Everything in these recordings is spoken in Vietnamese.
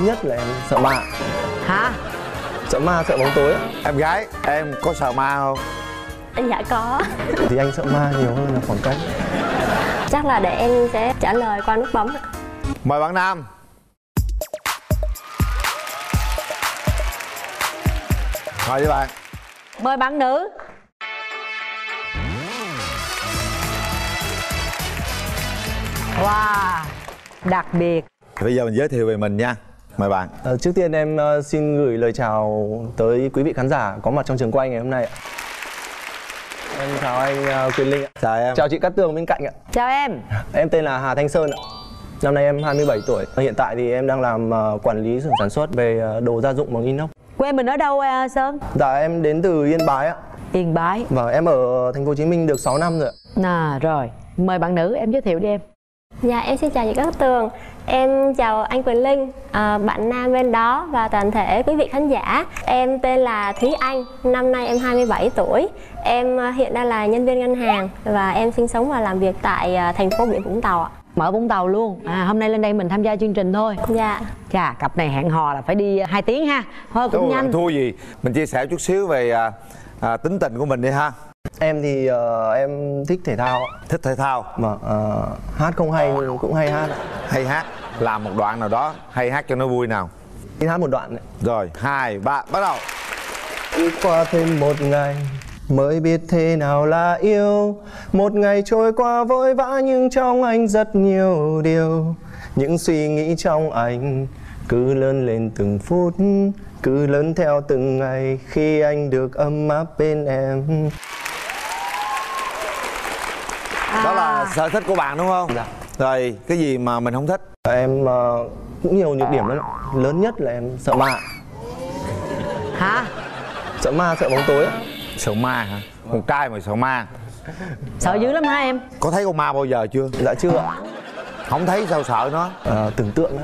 lớn nhất là em sợ ma. Hả? Sợ ma, sợ bóng tối. Em gái, em có sợ ma không? Dạ có. Thì anh sợ ma nhiều hơn là khoảng cách. Chắc là để em sẽ trả lời qua nút bấm. Mời bạn nam. Mời bạn. Mời bạn nữ. Wow, đặc biệt. Bây giờ mình giới thiệu về mình nha. Mời bạn. Trước tiên em xin gửi lời chào tới quý vị khán giả có mặt trong trường quay ngày hôm nay ạ. Em chào anh Quyền Linh ạ. Chào em. Chào chị Cát Tường bên cạnh ạ. Chào em. Em tên là Hà Thanh Sơn ạ. Năm nay em 27 tuổi. Hiện tại thì em đang làm quản lý xưởng sản xuất về đồ gia dụng bằng inox. Quê mình ở đâu Sơn? Dạ em đến từ Yên Bái ạ. Yên Bái. Vâng, em ở Thành phố Hồ Chí Minh được 6 năm rồi ạ. À rồi, mời bạn nữ em giới thiệu đi em. Dạ em xin chào chị Cát Tường. Em chào anh Quyền Linh, bạn nam bên đó và toàn thể quý vị khán giả. Em tên là Thúy Anh, năm nay em 27 tuổi. Em hiện đang là nhân viên ngân hàng và em sinh sống và làm việc tại thành phố biển Vũng Tàu ạ. Mở Vũng Tàu luôn. À, hôm nay lên đây mình tham gia chương trình thôi. Dạ. Chà, cặp này hẹn hò là phải đi 2 tiếng ha. Thôi cũng thôi, nhanh. Thua gì, mình chia sẻ chút xíu về tính tình của mình đi ha. Em thì em thích thể thao. Thích thể thao mà hát không hay nhưng cũng hay hát. Hay hát. Làm một đoạn nào đó hay hát cho nó vui nào. Đi hát một đoạn này. Rồi 2, 3 bắt đầu. Đi qua thêm một ngày mới biết thế nào là yêu. Một ngày trôi qua vội vã nhưng trong anh rất nhiều điều. Những suy nghĩ trong anh cứ lớn lên từng phút, cứ lớn theo từng ngày khi anh được ấm áp bên em. Đó là sở thích của bạn đúng không? Dạ. Rồi cái gì mà mình không thích? Em cũng nhiều nhược điểm lắm. Lớn nhất là em sợ ma. Hả? Sợ ma, sợ bóng tối. Sợ ma hả? Con trai mà sợ ma. Sợ dữ lắm hả em? Có thấy con ma bao giờ chưa? Dạ chưa. Không thấy sao sợ nó? Tưởng tượng đó.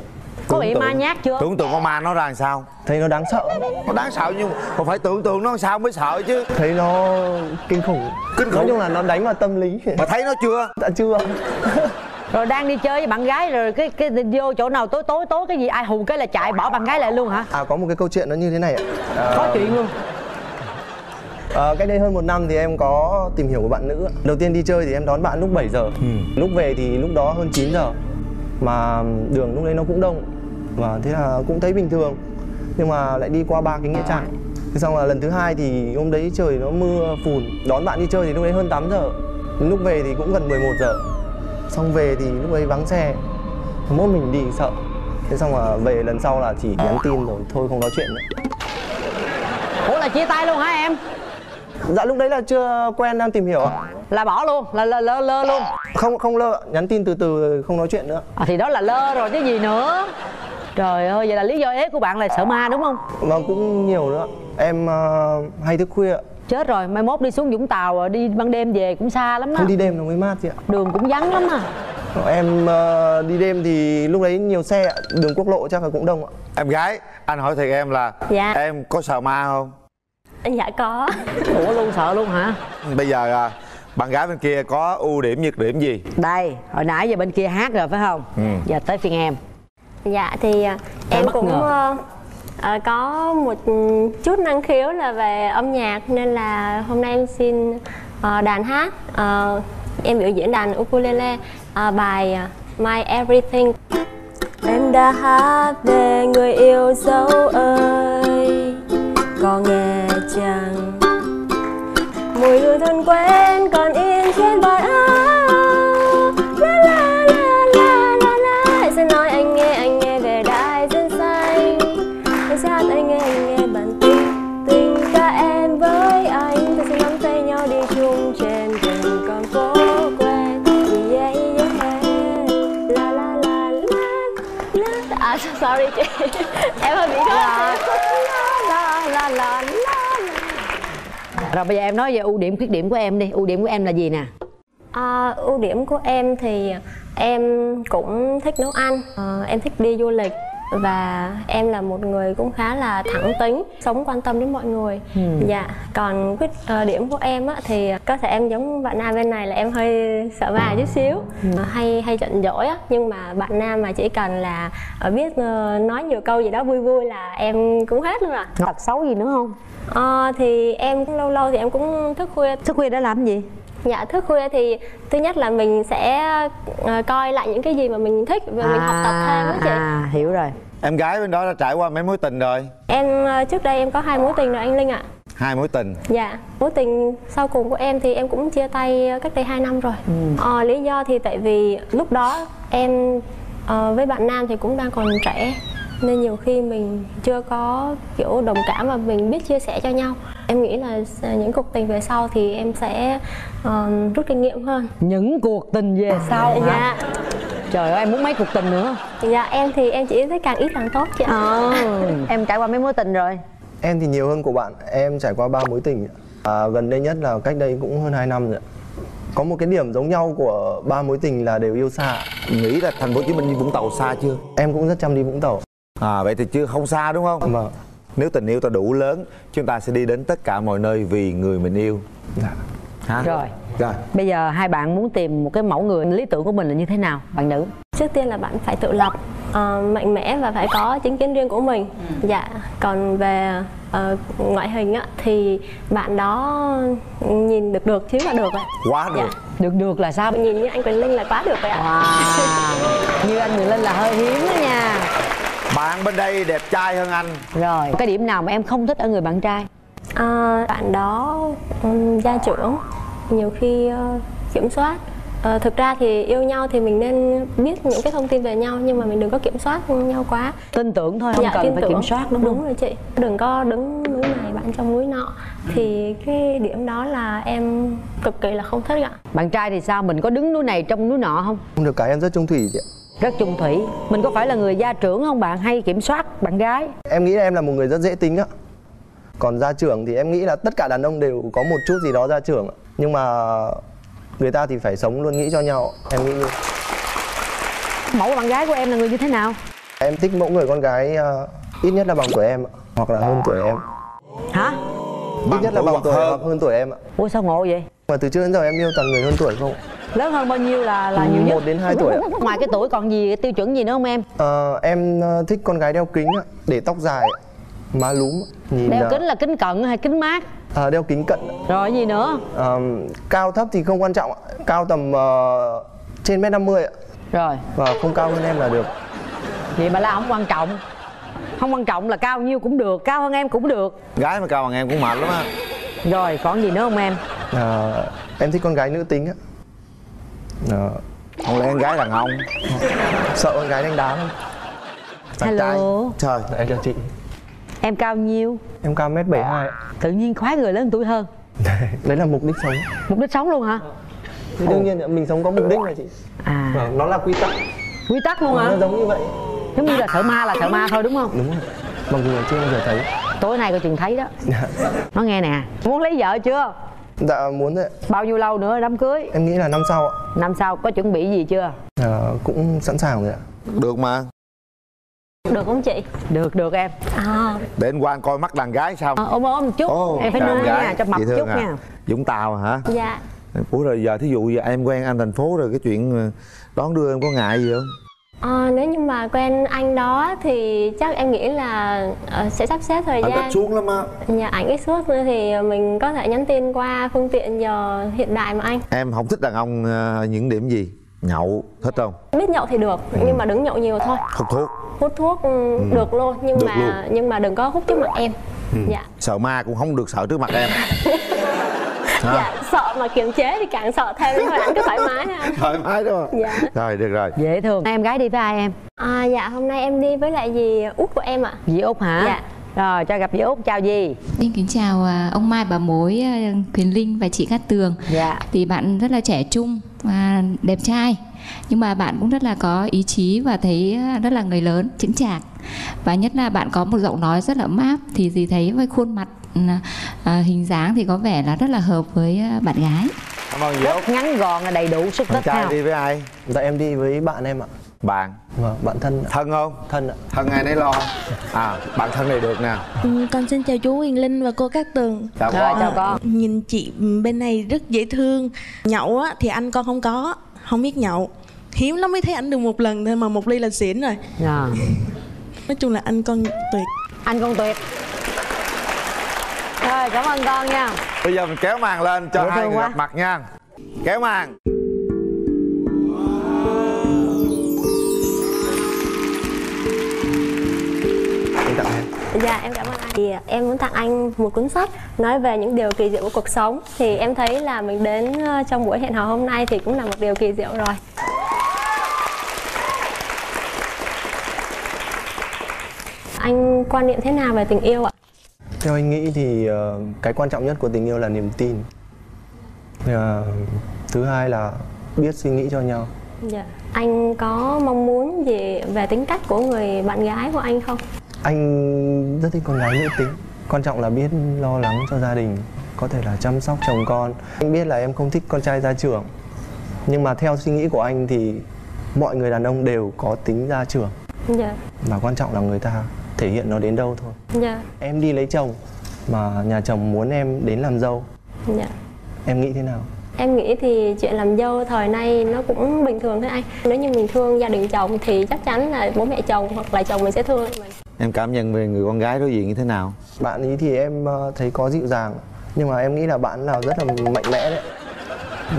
Có bị ma nhát chưa? Tưởng tượng con ma nó ra làm sao? Thấy nó đáng sợ. Nó đáng sợ nhưng mà phải tưởng tượng nó làm sao mới sợ chứ. Thấy nó kinh khủng. Kinh khủng. Nói chung là nó đánh vào tâm lý. Mà thấy nó chưa? Đã chưa. Rồi đang đi chơi với bạn gái rồi cái vô chỗ nào tối cái gì ai hù cái là chạy bỏ bạn gái lại luôn hả? À có một cái câu chuyện nó như thế này ạ. Có chuyện luôn. Cách đây hơn 1 năm thì em có tìm hiểu của bạn nữ. Đầu tiên đi chơi thì em đón bạn lúc 7 giờ. Lúc về thì lúc đó hơn 9 giờ. Mà đường lúc đấy nó cũng đông. Và thế là cũng thấy bình thường. Nhưng mà lại đi qua 3 cái nghĩa trang. Thế xong là lần thứ 2 thì hôm đấy trời nó mưa phùn. Đón bạn đi chơi thì lúc đấy hơn 8 giờ. Lúc về thì cũng gần 11 giờ. Xong về thì lúc đấy vắng xe. Mỗi mình đi sợ. Thế xong là về lần sau là chỉ nhắn tin rồi thôi không nói chuyện nữa. Ủa là chia tay luôn hả em? Dạ lúc đấy là chưa quen đang tìm hiểu ạ. Là bỏ luôn, là lơ luôn. Không lơ, nhắn tin từ từ không nói chuyện nữa. Thì đó là lơ rồi chứ gì nữa. Trời ơi, vậy là lý do ế của bạn là sợ ma đúng không? Mà cũng nhiều nữa. Em hay thức khuya. Chết rồi, mai mốt đi xuống Vũng Tàu đi ban đêm về cũng xa lắm á. Không đi đêm nó mới mát chị ạ. Đường cũng vắng lắm à. Em đi đêm thì lúc đấy nhiều xe, đường quốc lộ chắc là cũng đông ạ. Em gái, anh hỏi thiệt em là dạ. Em có sợ ma không? Dạ có. Ủa luôn sợ luôn hả? Bây giờ bạn gái bên kia có ưu điểm nhược điểm gì? Đây, hồi nãy giờ bên kia hát rồi phải không? Giờ tới phiên em. Dạ thì em cũng có một chút năng khiếu là về âm nhạc. Nên là hôm nay em xin đàn hát. Em biểu diễn đàn ukulele bài My Everything. Em đã hát về người yêu dấu ơi, có nghe chăng mùi hương thân quen còn in trên bài áo. La la la la la la. Sẽ nói anh nghe về đại dương xanh. Anh sẽ hát anh nghe bản tình ta em với anh. Ta sẽ nắm tay nhau đi chung trên từng con phố quen. Yeah yeah yeah. La la la la la. À sorry chị. Em hơi bị khó. La, la, la, la. Rồi bây giờ em nói về ưu điểm khuyết điểm của em đi. Ưu điểm của em là gì nè? Ưu điểm của em thì em cũng thích nấu ăn. Em thích đi du lịch. Và em là một người cũng khá là thẳng tính, sống quan tâm đến mọi người. Dạ. Còn khuyết điểm của em á, thì có thể em giống bạn nam bên này là em hơi sợ bà chút xíu, hay giận dỗi á. Nhưng mà bạn nam mà chỉ cần là biết nói nhiều câu gì đó vui vui là em cũng hết luôn à. Tật xấu gì nữa không? Thì em cũng lâu lâu thì em cũng thức khuya. Thức khuya để làm gì? Dạ, thức khuya thì thứ nhất là mình sẽ coi lại những cái gì mà mình thích và mình học tập thêm đó chị. À, hiểu rồi. Em gái bên đó đã trải qua mấy mối tình rồi? Em trước đây em có 2 mối tình rồi anh Linh ạ. 2 mối tình? Dạ, mối tình sau cùng của em thì em cũng chia tay cách đây 2 năm rồi. Lý do thì tại vì lúc đó em với bạn nam thì cũng đang còn trẻ, nên nhiều khi mình chưa có kiểu đồng cảm và mình biết chia sẻ cho nhau. Em nghĩ là những cuộc tình về sau thì em sẽ rút kinh nghiệm hơn. Những cuộc tình về sau hả? Dạ. Trời ơi, em muốn mấy cuộc tình nữa? Dạ, em thì em chỉ thấy càng ít càng tốt chị. Em trải qua mấy mối tình rồi? Em thì nhiều hơn của bạn, em trải qua 3 mối tình. Gần đây nhất là cách đây cũng hơn 2 năm rồi. Có một cái điểm giống nhau của 3 mối tình là đều yêu xa. Nghĩ là Thành phố Hồ Chí Minh đi Vũng Tàu xa chưa? Em cũng rất chăm đi Vũng Tàu. À, vậy thì chưa không xa đúng không? Vâng. Nếu tình yêu ta đủ lớn, chúng ta sẽ đi đến tất cả mọi nơi vì người mình yêu. Hả? Rồi. Bây giờ hai bạn muốn tìm một cái mẫu người lý tưởng của mình là như thế nào, bạn nữ? Trước tiên là bạn phải tự lập, mạnh mẽ và phải có chính kiến riêng của mình. Dạ. Còn về ngoại hình á, thì bạn đó nhìn được chứ là được ạ. Quá được. Dạ. Được là sao? Nhìn như anh Quyền Linh là quá được vậy ạ. Wow. Như anh Quyền Linh là hơi hiếm đó nha. Bạn bên đây đẹp trai hơn anh. Rồi, cái điểm nào mà em không thích ở người bạn trai? Bạn đó gia trưởng, nhiều khi kiểm soát. Thực ra thì yêu nhau thì mình nên biết những cái thông tin về nhau, nhưng mà mình đừng có kiểm soát nhau quá. Tin tưởng thôi, không cần phải kiểm soát đúng không? Đúng rồi chị. Đừng có đứng núi này bạn trong núi nọ. Thì cái điểm đó là em cực kỳ là không thích ạ. Bạn trai thì sao? Mình có đứng núi này trong núi nọ không? Không được, cả em rất trung thủy chị ạ. Rất chung thủy. Mình có phải là người gia trưởng không bạn, hay kiểm soát bạn gái? Em nghĩ là em là một người rất dễ tính á. Còn gia trưởng thì em nghĩ là tất cả đàn ông đều có một chút gì đó gia trưởng. Nhưng mà người ta thì phải sống luôn nghĩ cho nhau. Em nghĩ như... Mẫu bạn gái của em là người như thế nào? Em thích mẫu người con gái ít nhất là bằng tuổi em, hoặc là hơn tuổi em. Hả? Ít nhất là bằng tuổi hoặc hơn tuổi em ạ. Ôi sao ngộ vậy? Mà từ trước đến giờ em yêu toàn người hơn tuổi không? Lớn hơn bao nhiêu là nhiều nhất? 1 đến 2 tuổi. Ngoài cái tuổi còn gì, tiêu chuẩn gì nữa không em? Em thích con gái đeo kính, để tóc dài, má lúm. Đeo kính là kính cận hay kính mát? Đeo kính cận. Rồi gì nữa? Cao thấp thì không quan trọng, cao tầm trên 1m50 ạ. Rồi. Và không cao hơn em là được. Vậy mà là không quan trọng. Không quan trọng là cao nhiêu cũng được, cao hơn em cũng được. Gái mà cao bằng em cũng mệt lắm á. Rồi còn gì nữa không em? Em thích con gái nữ tính á. Không lẽ con gái đàn ông? Sợ con gái đánh đá không? Hello. Trời, em chào chị. Em cao nhiêu? Em cao 1m72. Tự nhiên khoái người lớn tuổi hơn. Đấy là mục đích sống. Mục đích sống luôn hả? Thì đương nhiên mình sống có mục đích mà chị. Nó là quy tắc. Quy tắc luôn hả? Nó giống như vậy. Giống như là sợ ma thôi đúng không? Đúng rồi. Mọi người chưa bao giờ thấy. Tối nay coi chừng thấy đó. Nó nghe nè. Muốn lấy vợ chưa? Dạ muốn đấy. Bao nhiêu lâu nữa đám cưới? Em nghĩ là năm sau ạ. Năm sau có chuẩn bị gì chưa? Cũng sẵn sàng rồi ạ. Được mà. Được không chị? Được em. Để anh qua anh coi mắt đàn gái sao. Ôm chút. Em phải nuôi nha, cho mập chút nha. Vũng Tàu hả? Dạ. Ủa rồi giờ thí dụ giờ em quen anh thành phố rồi, cái chuyện đón đưa em có ngại gì không? Nếu như mà quen anh đó thì chắc em nghĩ là sẽ sắp xếp thời gian. Anh ít xuống lắm á. Nhà ảnh ít xuống nữa thì mình có thể nhắn tin qua phương tiện giờ hiện đại mà anh. Em không thích đàn ông những điểm gì? Nhậu, thích không? Biết nhậu thì được, nhưng mà đừng nhậu nhiều thôi. Hút thuốc? Hút thuốc được luôn, nhưng mà đừng có hút trước mặt em. Dạ. Sợ ma cũng không được sợ trước mặt em. Dạ, sợ mà kiềm chế thì càng sợ thêm thôi, anh cứ thoải mái ha. Thoải mái đúng không? Dạ. Rồi, được rồi. Dễ thương. Em gái đi với ai em? Dạ, hôm nay em đi với lại dì Út của em ạ. Dì Út hả? Dạ. Rồi, cho gặp dì Út, chào dì. Xin kính chào ông Mai, bà Mối, Quyền Linh và chị Cát Tường. Dạ. Thì bạn rất là trẻ trung và đẹp trai. Nhưng mà bạn cũng rất là có ý chí và thấy rất là người lớn, chững chạc. Và nhất là bạn có một giọng nói rất là ấm áp. Thì dì thấy với khuôn mặt, hình dáng thì có vẻ là rất là hợp với bạn gái. Cảm ơn dì Út. Ngắn gọn là đầy đủ, xúc tích. Bạn trai đi với ai? Dạ em đi với bạn em ạ. Bạn. Vâng, bạn thân. Thân không? Thân ạ. Thân ai nấy lo. À, bạn thân này được nè. Con xin chào chú Quyền Linh và cô Cát Tường. Chào con. Chào con. Nhìn chị bên này rất dễ thương. Nhậu á thì anh con không có, không biết nhậu. Hiếm lắm mới thấy ảnh được một lần thôi mà một ly là xỉn rồi. À. Nói chung là anh con tuyệt. Anh con tuyệt. Rồi, cảm ơn con nha. Bây giờ mình kéo màn lên cho hai người gặp mặt nha. Kéo màn. Dạ, em cảm ơn anh. Thì em muốn tặng anh một cuốn sách nói về những điều kỳ diệu của cuộc sống. Thì em thấy là mình đến trong buổi hẹn hò hôm nay thì cũng là một điều kỳ diệu rồi. Anh quan niệm thế nào về tình yêu ạ? Theo anh nghĩ thì cái quan trọng nhất của tình yêu là niềm tin. Thứ hai là biết suy nghĩ cho nhau. Dạ. Anh có mong muốn gì về tính cách của người bạn gái của anh không? Anh rất thích con gái nữ tính. Quan trọng là biết lo lắng cho gia đình, có thể là chăm sóc chồng con. Anh biết là em không thích con trai gia trưởng, nhưng mà theo suy nghĩ của anh thì mọi người đàn ông đều có tính gia trưởng. Dạ. Và quan trọng là người ta thể hiện nó đến đâu thôi. Dạ. Em đi lấy chồng mà nhà chồng muốn em đến làm dâu. Dạ. Em nghĩ thế nào? Em nghĩ thì chuyện làm dâu thời nay nó cũng bình thường thôi anh. Nếu như mình thương gia đình chồng thì chắc chắn là bố mẹ chồng hoặc là chồng mình sẽ thương mình. Em cảm nhận về người con gái đối diện như thế nào? Bạn ấy thì em thấy có dịu dàng, nhưng mà em nghĩ là bạn nào rất là mạnh mẽ đấy.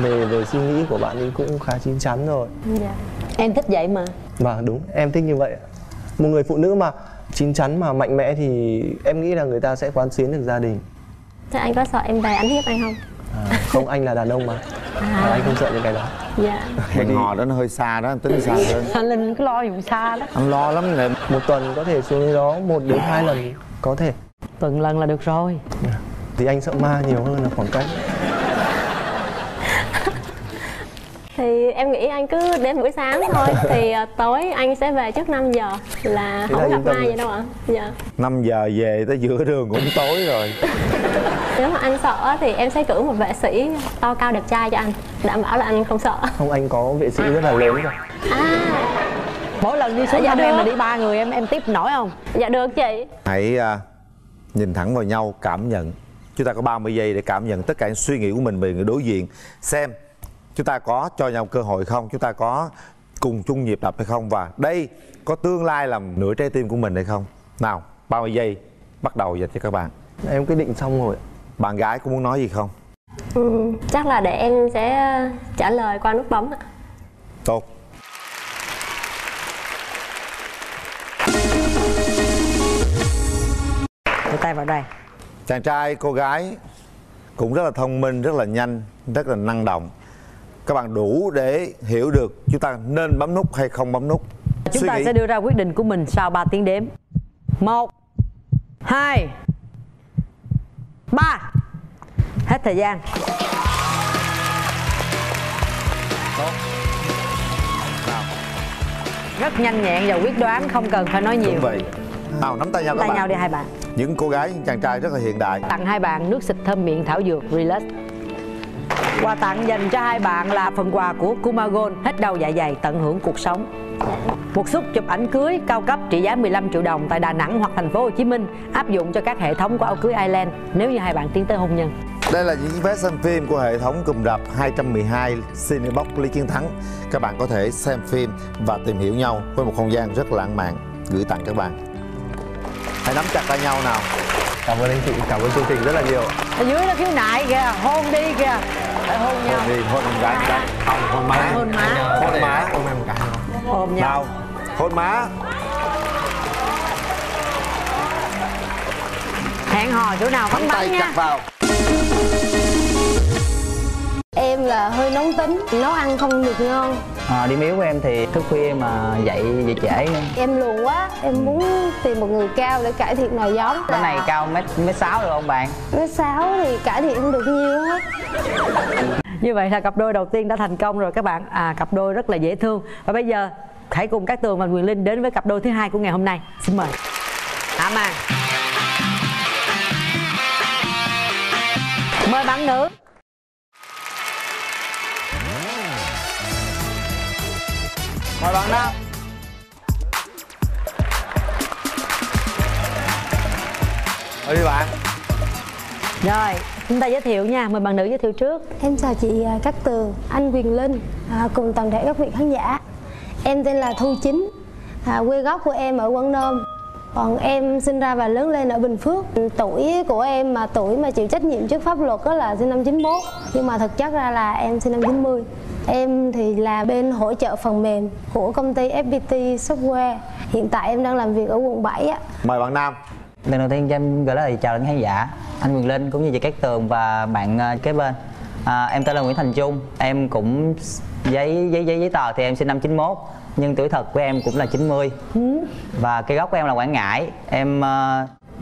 Về suy nghĩ của bạn ấy cũng khá chín chắn rồi. Dạ. Em thích vậy mà. Vâng, đúng, em thích như vậy. Một người phụ nữ mà chín chắn mà mạnh mẽ thì em nghĩ là người ta sẽ quán xuyến được gia đình. Thế anh có sợ em về ăn hiếp anh không? À, không, anh là đàn ông mà. À, anh không sợ những cái đó. Dạ. Hẹn hò đó nó hơi xa đó, tính xa hơn. Anh Linh cứ lo vụ xa đó. Anh lo lắm này. Một tuần có thể xuống đó 1 đến 2 lần có thể. Tuần lần là được rồi. Thì anh sợ ma nhiều hơn là khoảng cách. Thì em nghĩ anh cứ đến buổi sáng thôi. Thì tối anh sẽ về trước 5 giờ là thế không gặp ma vậy đâu ạ. Dạ. 5 giờ về tới giữa đường cũng tối rồi. Nếu mà anh sợ thì em sẽ cử một vệ sĩ to cao đẹp trai cho anh. Đảm bảo là anh không sợ. Không, anh có vệ sĩ rất là lớn rồi. À. Mỗi lần đi xuống thăm em mà đi 3 người em tiếp nổi không? Dạ được chị. Hãy nhìn thẳng vào nhau, cảm nhận. Chúng ta có 30 giây để cảm nhận tất cả những suy nghĩ của mình về người đối diện. Xem chúng ta có cho nhau cơ hội không? Chúng ta có cùng chung nhịp đập hay không? Và đây có tương lai làm nửa trái tim của mình hay không? Nào, 30 giây bắt đầu dành cho các bạn. Em quyết định xong rồi. Bạn gái có muốn nói gì không? Ừ, chắc là để em sẽ trả lời qua nút bấm ạ. Tốt. Đưa tay vào đây. Chàng trai, cô gái cũng rất là thông minh, rất là nhanh, rất là năng động. Các bạn đủ để hiểu được chúng ta nên bấm nút hay không bấm nút. Chúng ta sẽ đưa ra quyết định của mình sau 3 tiếng đếm. 1, 2, 3. Hết thời gian. Tốt. Nào. Rất nhanh nhẹn và quyết đoán, không cần phải nói nhiều. Đúng vậy. Nào, nắm tay nhau các bạn. Tay nhau đi hai bạn. Những cô gái, những chàng trai rất là hiện đại. Tặng hai bạn nước xịt thơm miệng thảo dược Relax. Quà tặng dành cho hai bạn là phần quà của Kumagol, hết đầu dạ dày, tận hưởng cuộc sống. Một suất chụp ảnh cưới cao cấp trị giá 15 triệu đồng tại Đà Nẵng hoặc Thành phố Hồ Chí Minh, áp dụng cho các hệ thống của Âu Cưới Island nếu như hai bạn tiến tới hôn nhân. Đây là những vé xem phim của hệ thống cụm rạp 212 Cinebox Lý Chiến Thắng. Các bạn có thể xem phim và tìm hiểu nhau với một không gian rất lãng mạn gửi tặng các bạn. Hãy nắm chặt tay nhau nào. Cảm ơn anh chị, cảm ơn chương trình rất là nhiều. Ở dưới nó khiếu nại kìa, hôn đi kìa. Hãy hôn nhau. Hôn đi, hôn gái. Hôn má. Hôn má. Hôn má. Hôn em một cái. Hôn nhau. Nào, hôn má. Hẹn hò chỗ nào bắn bắn nha. Em là hơi nóng tính, nấu ăn không được ngon. Điểm yếu của em thì thức khuya mà dậy trễ. Em luồn quá, em muốn tìm một người cao để cải thiện nòi giống. Cái này cao mét 6 được không bạn? Mét 6 thì cải thiện không được nhiều hết. Như vậy là cặp đôi đầu tiên đã thành công rồi các bạn. Cặp đôi rất là dễ thương. Và bây giờ hãy cùng Cát Tường và Quyền Linh đến với cặp đôi thứ hai của ngày hôm nay. Xin mời. Mời bạn nữ. Mời bạn nam. Thôi đi bạn. Rồi, chúng ta giới thiệu nha, mời bạn nữ giới thiệu trước. Em chào chị Cát Tường, anh Quyền Linh, cùng toàn thể các vị khán giả. Em tên là Thu Chính, quê gốc của em ở Quảng Nôm. Còn em sinh ra và lớn lên ở Bình Phước. Tuổi của em mà tuổi mà chịu trách nhiệm trước pháp luật đó là sinh năm 91. Nhưng mà thực chất ra là em sinh năm 90. Em thì là bên hỗ trợ phần mềm của công ty FPT Software. Hiện tại em đang làm việc ở quận 7 á. Mời bạn Nam. Lần đầu tiên cho em gửi lời chào đến khán giả, anh Quyền Linh cũng như chị Cát Tường và bạn kế bên. Em tên là Nguyễn Thành Trung. Em cũng giấy tờ thì em sinh năm 91. Nhưng tuổi thật của em cũng là 90. Và cái gốc của em là Quảng Ngãi. Em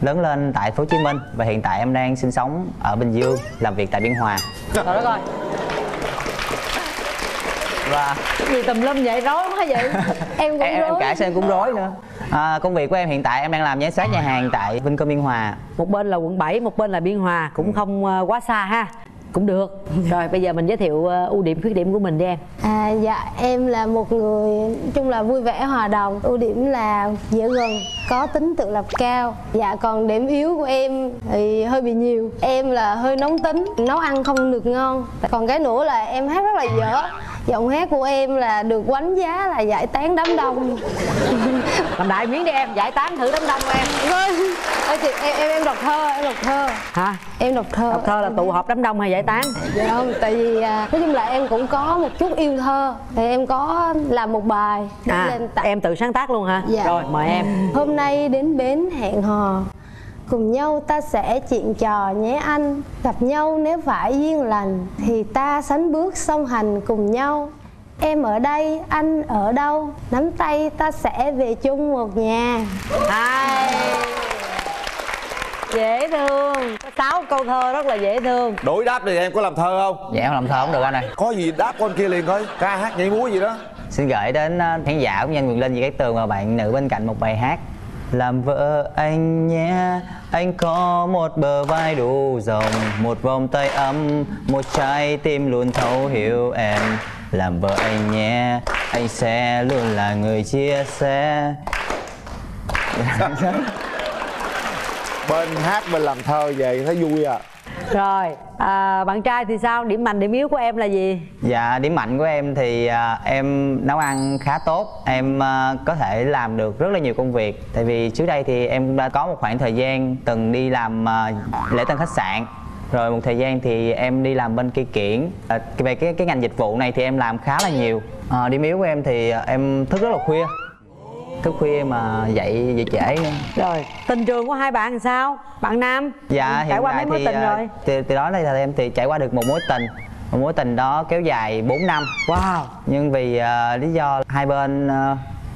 lớn lên tại Thành phố Hồ Chí Minh. Và hiện tại em đang sinh sống ở Bình Dương, làm việc tại Biên Hòa. Trời đất ơi. Và cái gì tùm lum vậy, rối quá vậy. Em cũng em rối. Cả em cũng rối nữa. Công việc của em hiện tại em đang làm giám sát nhà hàng tại Vincom Biên Hòa. Một bên là quận 7, một bên là Biên Hòa. Cũng không quá xa ha. Cũng được. Rồi bây giờ mình giới thiệu ưu điểm khuyết điểm của mình đi em. Dạ em là một người chung là vui vẻ hòa đồng. Ưu điểm là dễ gần, có tính tự lập cao. Dạ còn điểm yếu của em thì hơi bị nhiều. Em là hơi nóng tính, nấu ăn không được ngon. Còn cái nữa là em hát rất là dở. Giọng hát của em là được đánh giá là giải tán đám đông. Làm đại miếng đi em, giải tán thử đám đông em. Ơi chị, em đọc thơ, em đọc thơ. Hả? Em đọc thơ. Đọc thơ là tụ họp đám đông hay giải tán? Dạ không, tại vì nói chung là em cũng có một chút yêu thơ. Thì em có làm một bài lên em tự sáng tác luôn hả? Dạ. Rồi, mời em. Hôm nay đến bến hẹn hò, cùng nhau ta sẽ chuyện trò nhé anh. Gặp nhau nếu phải duyên lành, thì ta sánh bước song hành cùng nhau. Em ở đây, anh ở đâu, nắm tay ta sẽ về chung một nhà. Hai. Dễ thương. Có 6 câu thơ rất là dễ thương. Đối đáp thì em có làm thơ không? Dạ em làm thơ không được anh này. Có gì đáp con kia liền thôi. Ca hát nhảy múa gì đó. Xin gửi đến khán giả của Nhân Quyền Linh, với cái Tường và bạn nữ bên cạnh một bài hát. Làm vợ anh nhé, anh có một bờ vai đủ rộng, một vòng tay ấm, một trái tim luôn thấu hiểu em. Làm vợ anh nhé, anh sẽ luôn là người chia sẻ. Bên hát bên làm thơ vậy thấy vui à. Rồi, bạn trai thì sao? Điểm mạnh, điểm yếu của em là gì? Dạ, điểm mạnh của em thì em nấu ăn khá tốt. Em có thể làm được rất là nhiều công việc. Tại vì trước đây thì em cũng đã có một khoảng thời gian từng đi làm lễ tân khách sạn. Rồi một thời gian thì em đi làm bên cây kiển. Về cái ngành dịch vụ này thì em làm khá là nhiều. Điểm yếu của em thì em thức rất là khuya. Thức khuya mà dậy trễ. Rồi tình trường của hai bạn làm sao? Bạn Nam dạ trải qua mấy mối tình rồi? Từ đó là em thì trải qua được một mối tình. Một mối tình đó kéo dài 4 năm. Wow. Nhưng vì lý do hai bên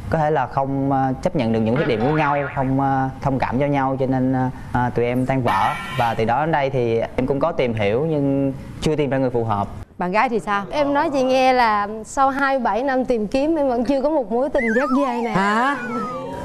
có thể là không chấp nhận được những khuyết điểm của nhau, không thông cảm cho nhau, cho nên tụi em tan vỡ. Và từ đó đến đây thì em cũng có tìm hiểu nhưng chưa tìm ra người phù hợp. Bạn gái thì sao? Em nói chị nghe là sau 27 năm tìm kiếm em vẫn chưa có một mối tình dắt dây này. Hả?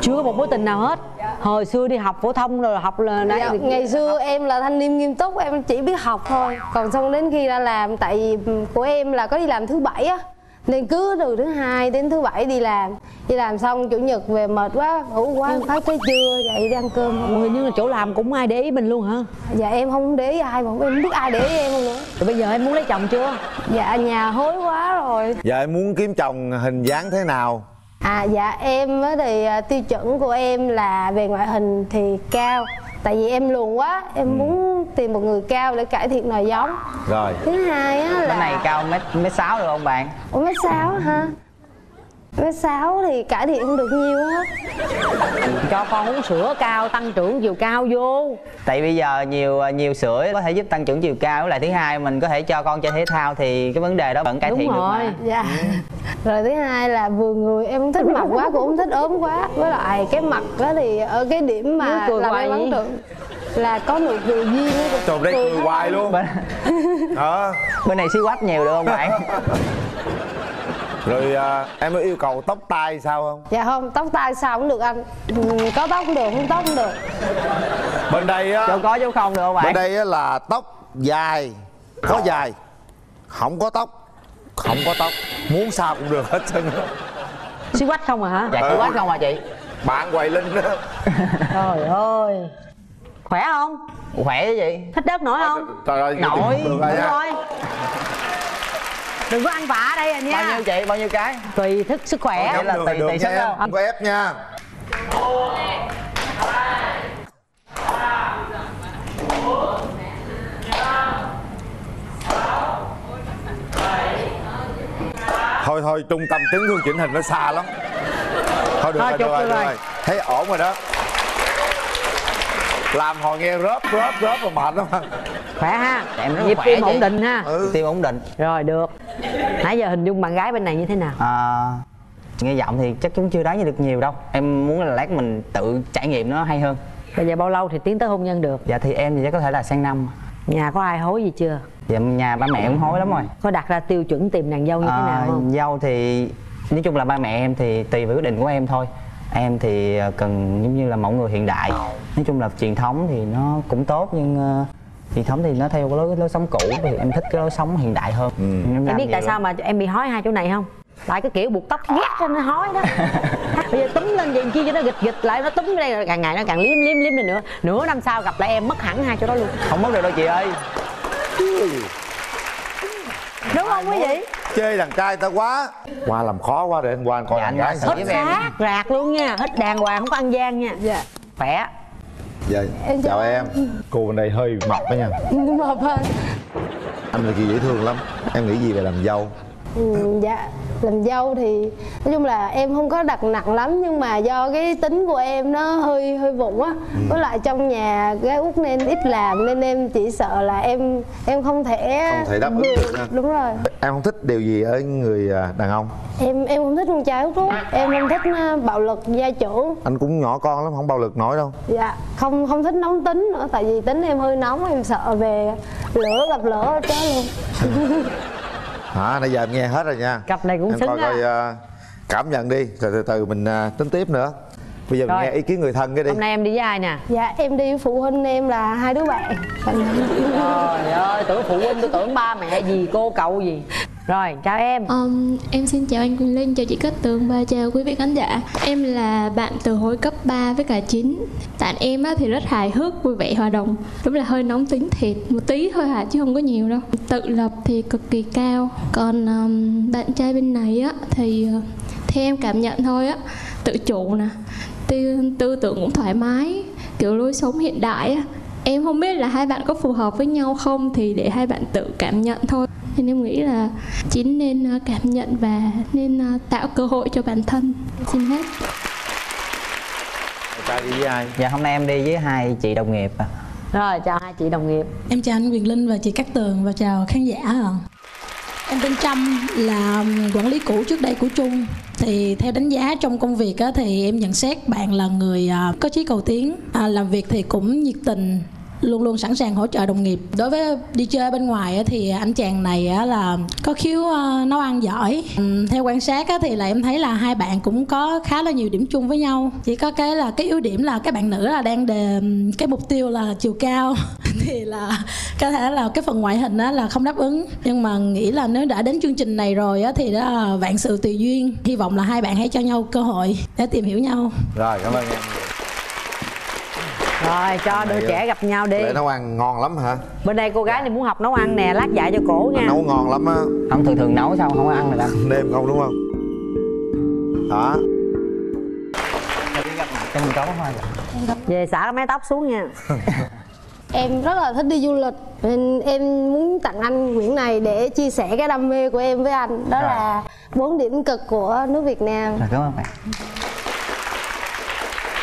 Chưa có một mối tình nào hết. Hồi xưa đi học phổ thông rồi học là nãy dạ, ngày xưa học. Em là thanh niên nghiêm túc, em chỉ biết học thôi. Còn xong đến khi ra làm, tại vì của em là có đi làm thứ bảy á, nên cứ từ thứ hai đến thứ bảy đi làm. Đi làm xong chủ nhật về mệt quá, ngủ quá, khói tới trưa dậy đi ăn cơm. Ôi, nhưng mà chỗ làm cũng ai để ý mình luôn hả? Dạ em không để ý ai mà em không biết ai để ý em luôn nữa. Rồi bây giờ em muốn lấy chồng chưa? Dạ nhà hối quá rồi. Dạ em muốn kiếm chồng hình dáng thế nào? Dạ em thì tiêu chuẩn của em là về ngoại hình thì cao. Tại vì em luồn quá, em muốn tìm một người cao để cải thiện nòi giống. Rồi. Thứ hai á là... Cái này cao mét 6 được không bạn? Ủa mét 6 hả? Mét 6 thì cải thiện không được nhiều hết. Cho con uống sữa cao, tăng trưởng chiều cao vô. Tại bây giờ nhiều sữa có thể giúp tăng trưởng chiều cao. Lại thứ hai mình có thể cho con chơi thể thao thì cái vấn đề đó vẫn cải thiện được mà. Dạ. Rồi thứ hai là vừa người, em không thích mập quá cũng không thích ốm quá. Với lại cái mặt đó thì ở cái điểm mà làm em ấn tượng là có nụ cười duyên. Trời đây cười hoài luôn. Bên này xí quách nhiều được không bạn? Rồi em có yêu cầu tóc tai sao không? Dạ không, tóc tai sao cũng được anh. Có tóc cũng được, không tóc cũng được. Bên đây á... Chỗ có chứ không được không bạn? Bên đây á là tóc dài. Có dài. Không có tóc. Không có tóc. Muốn sao cũng được hết trơn. Xí quách không à hả? Dạ xí quách không à chị? Bạn Hoài Linh đó. Trời ơi. Khỏe không? Khỏe chứ chị. Thích đất nổi không? Trời ơi, nổi. Đúng rồi. Đừng có ăn vạ ở đây à nha. Bao nhiêu chị? Bao nhiêu cái? Tùy thức sức khỏe. Vậy là tùy sức đâu. Không có ép nha. Thôi thôi, trung tâm chấn thương chỉnh hình nó xa lắm. Thôi được rồi, được rồi. Thấy ổn rồi đó. Làm hồi nghe rớp mà mệt lắm. Khỏe ha. Em rất nhịp tim ổn định ha. Tim ổn định. Rồi được. Nãy giờ hình dung bạn gái bên này như thế nào? Nghe giọng thì chắc cũng chưa đoán được nhiều đâu. Em muốn là lát mình tự trải nghiệm nó hay hơn. Bây giờ bao lâu thì tiến tới hôn nhân được? Dạ thì em thì chắc có thể là sang năm. Nhà có ai hối gì chưa? Dạ nhà ba mẹ em hối lắm rồi. Có đặt ra tiêu chuẩn tìm nàng dâu như thế nào không? Dâu thì nói chung là ba mẹ em thì tùy vào quyết định của em thôi. Em thì cần giống như là mẫu người hiện đại. Nói chung là truyền thống thì nó cũng tốt nhưng truyền thống thì nó theo lối sống cũ thì em thích cái lối sống hiện đại hơn. Em biết tại sao mà em bị hói hai chỗ này không? Tại cái kiểu buộc tóc ghét cho nó hói đó. Bây giờ túm lên vậy kia cho nó gịch lại, nó túm cái đây càng ngày nó càng liếm này nữa. Nửa năm sau gặp lại em mất hẳn hai chỗ đó luôn. Không mất được đâu chị ơi. Đúng không quý vị? Chơi đàn trai ta quá. Qua làm khó quá để anh qua anh coi đàn gái. Hết xác rạc luôn nha, hết đàng hoàng không có ăn gian nha. Dạ. Khỏe. Dạ. Chào em. Cô bên đây hơi mập đó nha. Mập hơn. Anh là chị dễ thương lắm. Em nghĩ gì về làm dâu? Dạ. Làm dâu thì nói chung là em không có đặt nặng lắm nhưng mà do cái tính của em nó hơi vụng á, với lại trong nhà gái út nên ít làm nên em chỉ sợ là em không thể đáp ứng được. Đúng rồi. Em không thích điều gì ở người đàn ông? Em không thích con trai út lắm. Em không thích bạo lực gia trưởng. Anh cũng nhỏ con lắm, không bạo lực nổi đâu. Dạ. Không thích nóng tính nữa, tại vì tính em hơi nóng, em sợ về lửa gặp lửa chết luôn. Nãy giờ em nghe hết rồi nha. Cặp này cũng em xứng coi, cảm nhận đi, rồi từ từ mình tính tiếp nữa. Bây giờ mình nghe ý kiến người thân cái đi. Hôm nay em đi với ai nè? Dạ em đi với phụ huynh em là hai đứa bạn. Trời ơi, tưởng phụ huynh tôi tưởng ba mẹ gì cô cậu gì. Rồi chào em. Em xin chào anh Quyền Linh, chào chị Cát Tường và chào quý vị khán giả. Em là bạn từ hồi cấp 3 với cả 9. Tại em á, thì rất hài hước, vui vẻ, hòa đồng. Đúng là hơi nóng tính thiệt, một tí thôi hả chứ không có nhiều đâu. Tự lập thì cực kỳ cao. Còn bạn trai bên này á, thì theo em cảm nhận thôi á, tự chủ nè, tư tưởng cũng thoải mái, kiểu lối sống hiện đại á. Em không biết là hai bạn có phù hợp với nhau không thì để hai bạn tự cảm nhận thôi. Thì em nghĩ là Chính nên cảm nhận và nên tạo cơ hội cho bản thân. Xin hết. Ta đi với ai? Dạ hôm nay em đi với hai chị đồng nghiệp. Rồi chào hai chị đồng nghiệp. Em chào anh Quyền Linh và chị Cát Tường và chào khán giả. Em tên Trâm, là quản lý cũ trước đây của Trung. Thì theo đánh giá trong công việc á, thì em nhận xét bạn là người có chí cầu tiến, làm việc thì cũng nhiệt tình, luôn luôn sẵn sàng hỗ trợ đồng nghiệp. Đối với đi chơi bên ngoài thì anh chàng này là có khiếu nấu ăn giỏi. Theo quan sát thì là em thấy là hai bạn cũng có khá là nhiều điểm chung với nhau. Chỉ có cái là cái ưu điểm là cái bạn nữ là đang đề cái mục tiêu là chiều cao thì là có thể là cái phần ngoại hình là không đáp ứng. Nhưng mà nghĩ là nếu đã đến chương trình này rồi thì đó là vạn sự tùy duyên. Hy vọng là hai bạn hãy cho nhau cơ hội để tìm hiểu nhau. Rồi cảm ơn em. Rồi cho đôi trẻ gặp nhau đi. Để nấu ăn ngon lắm hả? Bên đây cô gái này muốn học nấu ăn nè, lát dạy cho cổ nha. Nấu ngon lắm á. Không thường nấu sao không ăn rồi đó. Đêm không đúng không? Đó. Cho mình có thôi. Về xả mái tóc xuống nha. Em rất là thích đi du lịch nên em muốn tặng anh quyển này để chia sẻ cái đam mê của em với anh. Đó là 4 điểm cực của nước Việt Nam. Rồi, cảm ơn bạn.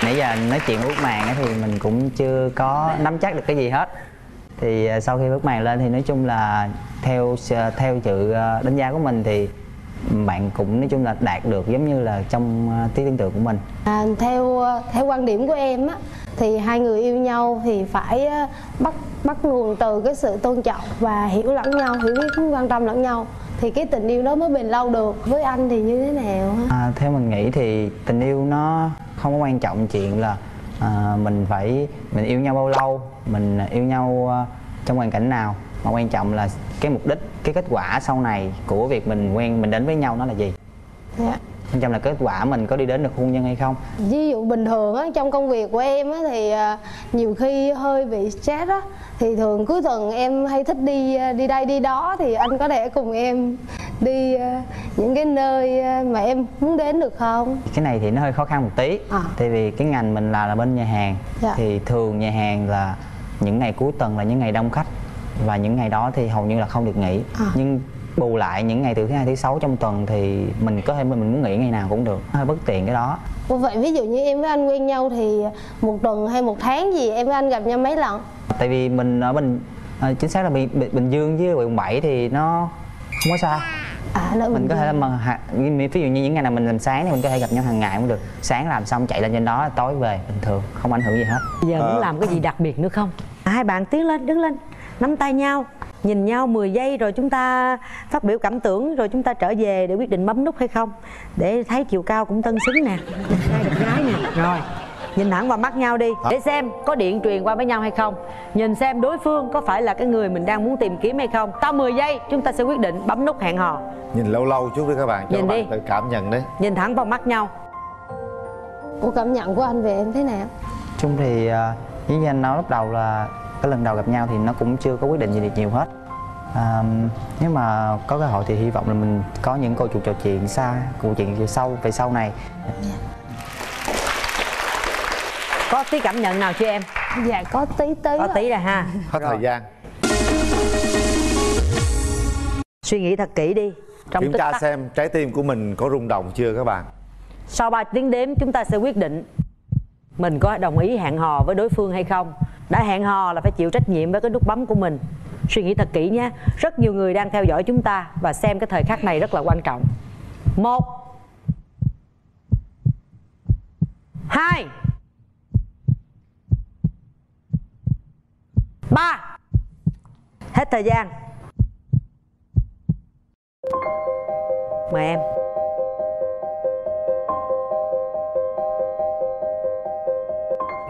Nãy giờ nói chuyện bước màn thì mình cũng chưa có nắm chắc được cái gì hết. Thì sau khi bước màn lên thì nói chung là theo sự đánh giá của mình thì bạn cũng nói chung là đạt được giống như là trong trí tưởng tượng của mình. Theo quan điểm của em á, thì hai người yêu nhau thì phải bắt nguồn từ cái sự tôn trọng và hiểu lẫn nhau, hiểu biết quan tâm lẫn nhau thì cái tình yêu đó mới bền lâu được. Với anh thì như thế nào? Theo mình nghĩ thì tình yêu nó không có quan trọng chuyện là mình yêu nhau bao lâu, mình yêu nhau trong hoàn cảnh nào, mà quan trọng là cái mục đích, cái kết quả sau này của việc mình đến với nhau nó là gì. Quan trọng là kết quả mình có đi đến được hôn nhân hay không. Ví dụ bình thường á, trong công việc của em á, thì nhiều khi hơi bị stress á, thì thường cuối tuần em hay thích đi đây đi đó, thì anh có thể cùng em đi những cái nơi mà em muốn đến được không? Cái này thì nó hơi khó khăn một tí, tại vì cái ngành mình là bên nhà hàng, thì thường nhà hàng là những ngày cuối tuần là những ngày đông khách, và những ngày đó thì hầu như là không được nghỉ. Nhưng bù lại những ngày từ thứ hai thứ sáu trong tuần thì mình có thể mình muốn nghỉ ngày nào cũng được, hơi bất tiện cái đó. Vậy ví dụ như em với anh quen nhau thì một tuần hay một tháng gì em với anh gặp nhau mấy lần? Tại vì mình ở chính xác là Bình Dương với quận 7 thì nó không có xa. Mình có thể là ví dụ như những ngày nào mình làm sáng thì mình có thể gặp nhau hàng ngày cũng được. Sáng làm xong chạy lên trên đó, tối về bình thường, không ảnh hưởng gì hết. Giờ muốn làm cái gì đặc biệt nữa không? Hai bạn tiến lên, đứng lên, nắm tay nhau, nhìn nhau 10 giây rồi chúng ta phát biểu cảm tưởng, rồi chúng ta trở về để quyết định bấm nút hay không. Để thấy chiều cao cũng tân xứng nè, hai đẹp gái nè. Rồi, nhìn thẳng vào mắt nhau đi, để xem có điện truyền qua với nhau hay không. Nhìn xem đối phương có phải là cái người mình đang muốn tìm kiếm hay không. Sau 10 giây chúng ta sẽ quyết định bấm nút hẹn hò. Nhìn lâu lâu chút đi các bạn, cho các bạn tự cảm nhận đấy. Nhìn thẳng vào mắt nhau. Ủa, cảm nhận của anh về em thế nào? Chung thì với anh nói lúc đầu là cái lần đầu gặp nhau thì nó cũng chưa có quyết định gì được nhiều hết. Nếu mà có cơ hội thì hy vọng là mình có những câu chuyện trò chuyện xa, câu chuyện về sau này. Có tí cảm nhận nào chưa em? Dạ có tí. Có tí rồi ha. Hết rồi. Thời gian. Suy nghĩ thật kỹ đi. Kiểm tra xem trái tim của mình có rung động chưa các bạn. Sau 3 tiếng đếm chúng ta sẽ quyết định mình có đồng ý hẹn hò với đối phương hay không. Đã hẹn hò là phải chịu trách nhiệm với cái nút bấm của mình. Suy nghĩ thật kỹ nhé. Rất nhiều người đang theo dõi chúng ta và xem cái thời khắc này rất là quan trọng. 1 2 3. Hết thời gian. Mời em.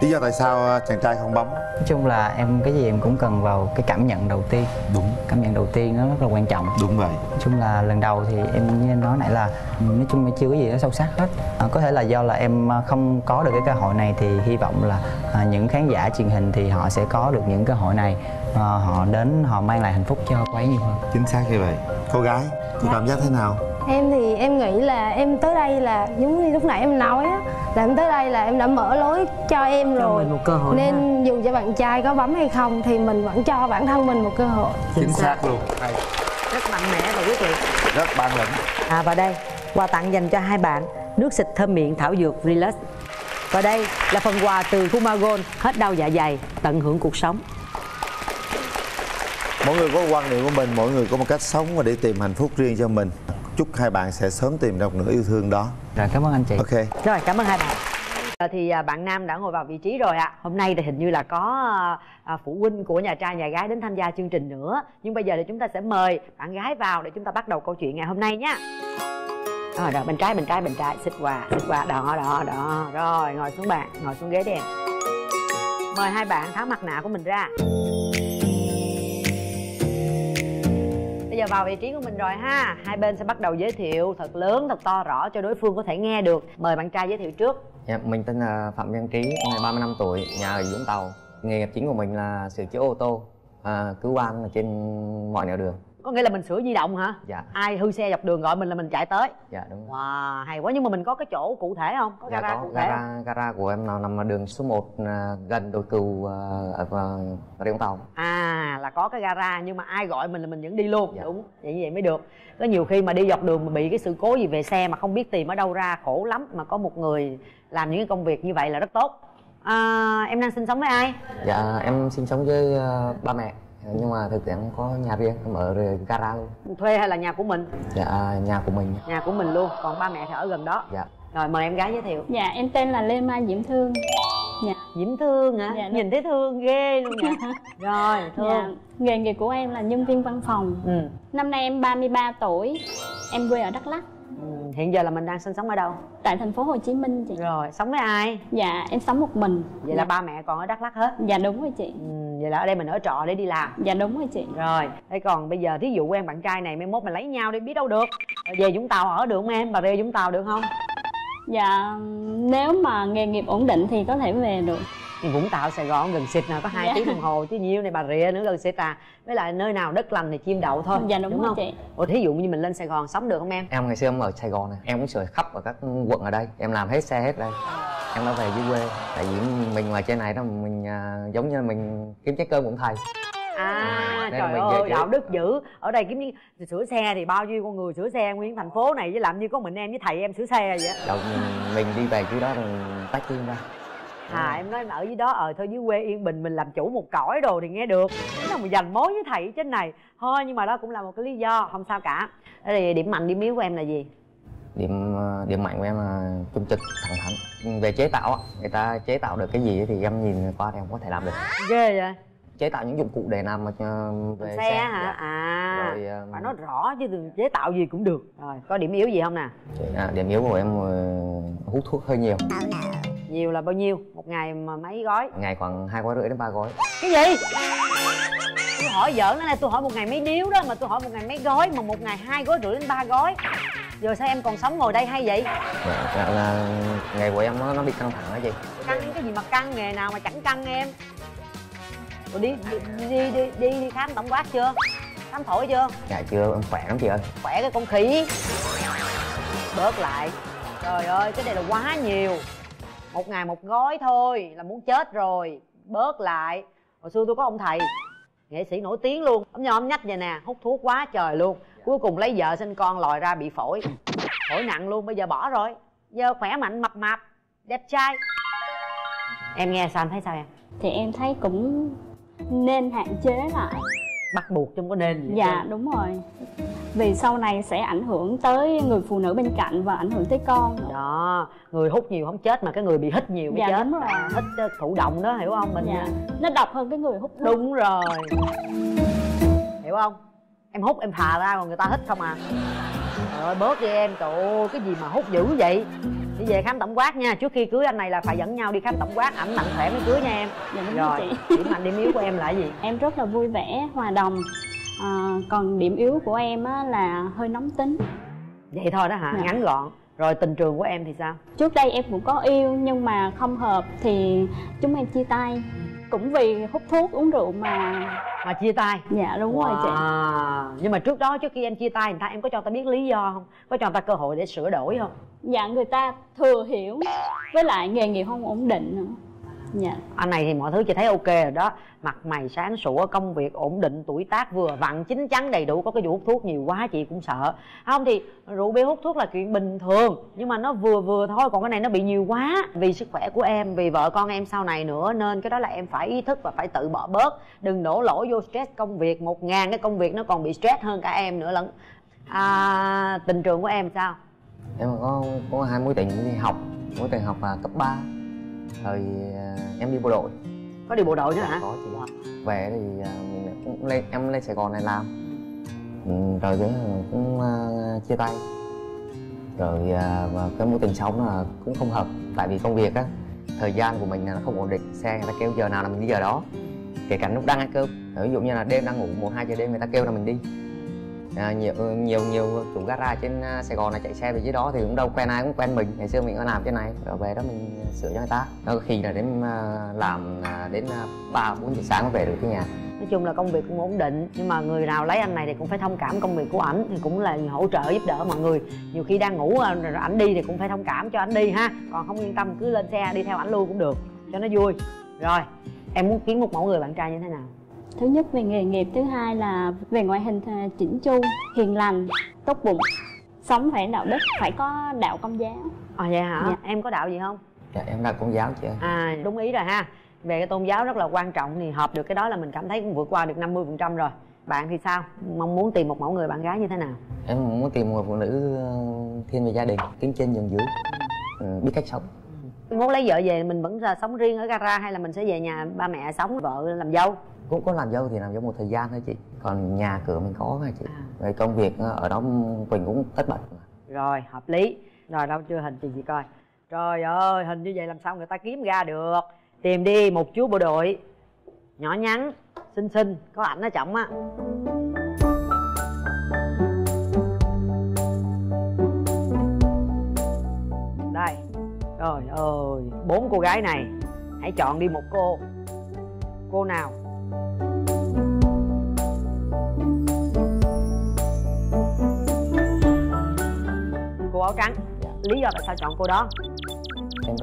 Lý do tại sao chàng trai không bấm? Nói chung là em cái gì em cũng cần vào cái cảm nhận đầu tiên. Đúng. Cảm nhận đầu tiên nó rất là quan trọng. Đúng vậy. Nói chung là lần đầu thì em như anh nói nãy là nói chung là chưa có gì đó sâu sắc hết. Có thể là do là em không có được cái cơ hội này, thì hy vọng là những khán giả truyền hình thì họ sẽ có được những cơ hội này. Họ đến họ mang lại hạnh phúc cho cô ấy nhiều hơn. Chính xác như vậy. Cô gái, cô cảm giác thế nào? Em thì em nghĩ là em tới đây là giống như lúc nãy em nói á, là em tới đây là em đã mở lối cho em rồi, một cơ hội nên ha. Dù cho bạn trai có bấm hay không thì mình vẫn cho bản thân mình một cơ hội. Chính xác luôn. Hay. Rất mạnh mẽ và quyết liệt. Rất bản lĩnh. Và đây quà tặng dành cho hai bạn, nước xịt thơm miệng thảo dược Relax. Và đây là phần quà từ Kumagol, hết đau dạ dày, tận hưởng cuộc sống. Mỗi người có quan điểm của mình, mỗi người có một cách sống và để tìm hạnh phúc riêng cho mình. Chúc hai bạn sẽ sớm tìm được nửa yêu thương đó. Rồi, cảm ơn anh chị. Ok. Rồi, cảm ơn hai bạn. Thì bạn nam đã ngồi vào vị trí rồi ạ. Hôm nay thì hình như là có phụ huynh của nhà trai nhà gái đến tham gia chương trình nữa. Nhưng bây giờ thì chúng ta sẽ mời bạn gái vào để chúng ta bắt đầu câu chuyện ngày hôm nay nhé. Rồi, bên trái, xích quà, đó. Rồi, ngồi xuống bạn, ngồi xuống ghế đi em. Mời hai bạn tháo mặt nạ của mình ra. Bây giờ vào vị trí của mình rồi ha. Hai bên sẽ bắt đầu giới thiệu thật lớn, thật to rõ cho đối phương có thể nghe được. Mời bạn trai giới thiệu trước. Dạ, mình tên là Phạm Văn Trí, năm nay 35 tuổi, nhà ở Vũng Tàu. Nghề nghiệp chính của mình là sửa chữa ô tô, cứu van trên mọi nẻo đường. Có nghĩa là mình sửa di động hả? Dạ. Ai hư xe dọc đường gọi mình là mình chạy tới. Dạ đúng. Wow, hay quá. Nhưng mà mình có cái chỗ cụ thể không? Có gara cụ thể? Gara của em nằm ở đường số 1 gần đồi Cừu ở Vũng Tàu. Là có cái gara, nhưng mà ai gọi mình là mình vẫn đi luôn. Dạ. Đúng. Vậy mới được. Có nhiều khi mà đi dọc đường mà bị cái sự cố gì về xe mà không biết tìm ở đâu ra, khổ lắm. Mà có một người làm những cái công việc như vậy là rất tốt. Em đang sinh sống với ai? Dạ em sinh sống với ba mẹ. Nhưng mà thực tế em có nhà riêng, em ở gara luôn. Thuê hay là nhà của mình? Dạ, nhà của mình. Nhà của mình luôn, còn ba mẹ thì ở gần đó. Dạ. Rồi mời em gái giới thiệu. Dạ, em tên là Lê Mai Diễm Thương. Dạ. Diễm Thương hả? Dạ, nhìn thấy thương ghê luôn nè. Rồi, Thương. Dạ. Nghề nghiệp của em là nhân viên văn phòng. Năm nay em 33 tuổi, em quê ở Đắk Lắk. Hiện giờ là mình đang sinh sống ở đâu? Tại thành phố Hồ Chí Minh chị. Rồi, sống với ai? Dạ, em sống một mình. Vậy là ba mẹ còn ở Đắk Lắk hết? Dạ đúng rồi chị. Vậy là ở đây mình ở trọ để đi làm? Dạ đúng rồi chị. Rồi, thế còn bây giờ thí dụ quen bạn trai này mai mốt mình lấy nhau đi biết đâu được. Về Vũng Tàu ở được không em? Bà rê Vũng Tàu được không? Dạ, nếu mà nghề nghiệp ổn định thì có thể về được. Vũng Tàu, Sài Gòn gần xịt nào có 2 tiếng đồng hồ chứ nhiêu này Bà Rịa nữa gần xịt à. Với lại nơi nào đất lành thì chim đậu thôi. Dạ đúng không chị. Ủa thí dụ như mình lên Sài Gòn sống được không em? Em ngày xưa em ở Sài Gòn này, em cũng sửa khắp ở các quận ở đây, em làm hết xe hết đây. Em đã về dưới quê. Tại vì mình ngoài trên này đó mình giống như mình kiếm trái cơm cũng thầy. À trời ơi, đạo đức dữ. Ở đây kiếm như sửa xe thì bao nhiêu con người sửa xe nguyên thành phố này, chứ làm như có mình em với thầy em sửa xe vậy. Đâu mình đi về dưới đó rồi tách riêng ra. À em nói mà ở dưới đó thôi dưới quê yên bình mình làm chủ một cõi đồ thì nghe được. Thế là mình dành mối với thầy trên này thôi, nhưng mà đó cũng là một cái lý do, không sao cả. Thế thì điểm mạnh điểm yếu của em là gì? Điểm mạnh của em là trung trực, thẳng thắn. Về chế tạo, người ta chế tạo được cái gì thì em nhìn qua thì em có thể làm được. Ghê vậy. Chế tạo những dụng cụ để làm về xe hả? Dạ. À rồi, phải nói rõ chứ đừng chế tạo gì cũng được. Rồi có điểm yếu gì không nè? Điểm yếu của em hút thuốc hơi nhiều. Nhiều là bao nhiêu? Một ngày mà mấy gói? Ngày khoảng 2,5 đến 3 gói. Cái gì? Tôi hỏi giỡn đó, tôi hỏi một ngày mấy điếu đó, mà tôi hỏi một ngày mấy gói, mà một ngày 2,5 đến 3 gói. Giờ sao em còn sống ngồi đây hay vậy? Là ngày của em nó bị căng thẳng hả chị? Căng cái gì mà căng, nghề nào mà chẳng căng em. Rồi đi khám tổng quát chưa? Khám phổi chưa? Dạ chưa, em khỏe lắm chị ơi. Khỏe cái con khỉ. Bớt lại. Trời ơi, cái này là quá nhiều. Một ngày một gói thôi là muốn chết rồi, bớt lại. Hồi xưa tôi có ông thầy nghệ sĩ nổi tiếng luôn, ông nhom nhách vậy nè, hút thuốc quá trời luôn, cuối cùng lấy vợ sinh con lòi ra bị phổi, phổi nặng luôn, bây giờ bỏ rồi, giờ khỏe mạnh mập mạp đẹp trai. Em nghe sao, em thấy sao em? Thì em thấy cũng nên hạn chế lại, bắt buộc chứ không có nên gì. Dạ đúng rồi, vì sau này sẽ ảnh hưởng tới người phụ nữ bên cạnh và ảnh hưởng tới con đó. Người hút nhiều không chết mà cái người bị hít nhiều mới dạ, chết. Đúng rồi. Hít thụ động đó, hiểu không? Mình dạ. Nó độc hơn cái người hút thuốc. Đúng rồi, hiểu không? Em hút em phà ra còn người ta hít không à. Trời ơi bớt đi em, trời ơi cái gì mà hút dữ vậy. Đi về khám tổng quát nha, trước khi cưới anh này là phải dẫn nhau đi khám tổng quát, ảnh mạnh khỏe mới cưới nha em. Dạ, đúng rồi chị. Điểm mạnh điểm yếu của em là gì? Em rất là vui vẻ, hòa đồng. Còn điểm yếu của em á, là hơi nóng tính. Vậy thôi đó hả? Dạ. Ngắn gọn. Rồi tình trường của em thì sao? Trước đây em cũng có yêu nhưng mà không hợp thì chúng em chia tay. Cũng vì hút thuốc uống rượu mà chia tay. Dạ đúng wow. Rồi chị. Nhưng mà trước đó, trước khi em chia tay người ta, em có cho ta biết lý do không? Có cho ta cơ hội để sửa đổi không? Dạ người ta thừa hiểu. Với lại nghề nghiệp không ổn định nữa. Dạ. Anh này thì mọi thứ chị thấy ok rồi đó. Mặt mày sáng sủa, công việc ổn định, tuổi tác vừa vặn, chín chắn đầy đủ. Có cái vụ hút thuốc nhiều quá chị cũng sợ. Không thì rượu bia hút thuốc là chuyện bình thường, nhưng mà nó vừa vừa thôi. Còn cái này nó bị nhiều quá. Vì sức khỏe của em, vì vợ con em sau này nữa, nên cái đó là em phải ý thức và phải tự bỏ bớt. Đừng đổ lỗi vô stress công việc. 1000 cái công việc nó còn bị stress hơn cả em nữa lẫn. Tình trường của em sao? Em có 2 mối tình đi học. Mối tình học là cấp 3. Rồi em đi bộ đội. Có đi bộ đội nữa hả? Có chị. Về thì em lên Sài Gòn này làm. Rồi cái cũng chia tay. Rồi cái mối tình sau là cũng không hợp. Tại vì công việc á, thời gian của mình là không ổn định. Xe người ta kêu giờ nào là mình đi giờ đó. Kể cả lúc đang ăn cơm. Ví dụ như là đêm đang ngủ 1-2 giờ đêm người ta kêu là mình đi. Nhiều chủ gara trên Sài Gòn là chạy xe về dưới đó thì cũng đâu quen ai cũng quen mình. Ngày xưa mình có làm trên này rồi về đó mình sửa cho người ta. Có khi là đến làm đến 3-4 giờ sáng mới về được cái nhà. Nói chung là công việc cũng ổn định, nhưng mà người nào lấy anh này thì cũng phải thông cảm công việc của ảnh, thì cũng là hỗ trợ giúp đỡ mọi người. Nhiều khi đang ngủ rồi ảnh đi thì cũng phải thông cảm cho ảnh đi ha. Còn không yên tâm cứ lên xe đi theo ảnh luôn cũng được cho nó vui. Rồi em muốn kiếm một mẫu người bạn trai như thế nào? Thứ nhất về nghề nghiệp, thứ hai là về ngoại hình chỉnh chu, hiền lành, tốt bụng, sống phải đạo đức, phải có đạo Công giáo. Vậy hả? Dạ. Em có đạo gì không? Dạ em đạo Công giáo chị ơi. Đúng ý rồi ha. Về cái tôn giáo rất là quan trọng, thì hợp được cái đó là mình cảm thấy cũng vượt qua được 50% rồi. Bạn thì sao? Mong muốn tìm một mẫu người bạn gái như thế nào? Em muốn tìm một phụ nữ thiên về gia đình, kiếm trên giường dưới, biết cách sống. Muốn lấy vợ về mình vẫn là sống riêng ở gara hay là mình sẽ về nhà ba mẹ sống, vợ làm dâu? Cũng có làm dâu thì làm dâu một thời gian thôi chị. Còn nhà cửa mình có hả chị. Về công việc ở đó mình cũng tất bật. Rồi, hợp lý. Rồi, đâu chưa hình thì chị coi. Trời ơi, hình như vậy làm sao người ta kiếm ra được. Tìm đi một chú bộ đội nhỏ nhắn, xinh xinh, có ảnh ở trọng á. Đây. Trời ơi, 4 cô gái này, hãy chọn đi một cô. Cô nào? Cô áo trắng. Lý do tại sao chọn cô đó? Em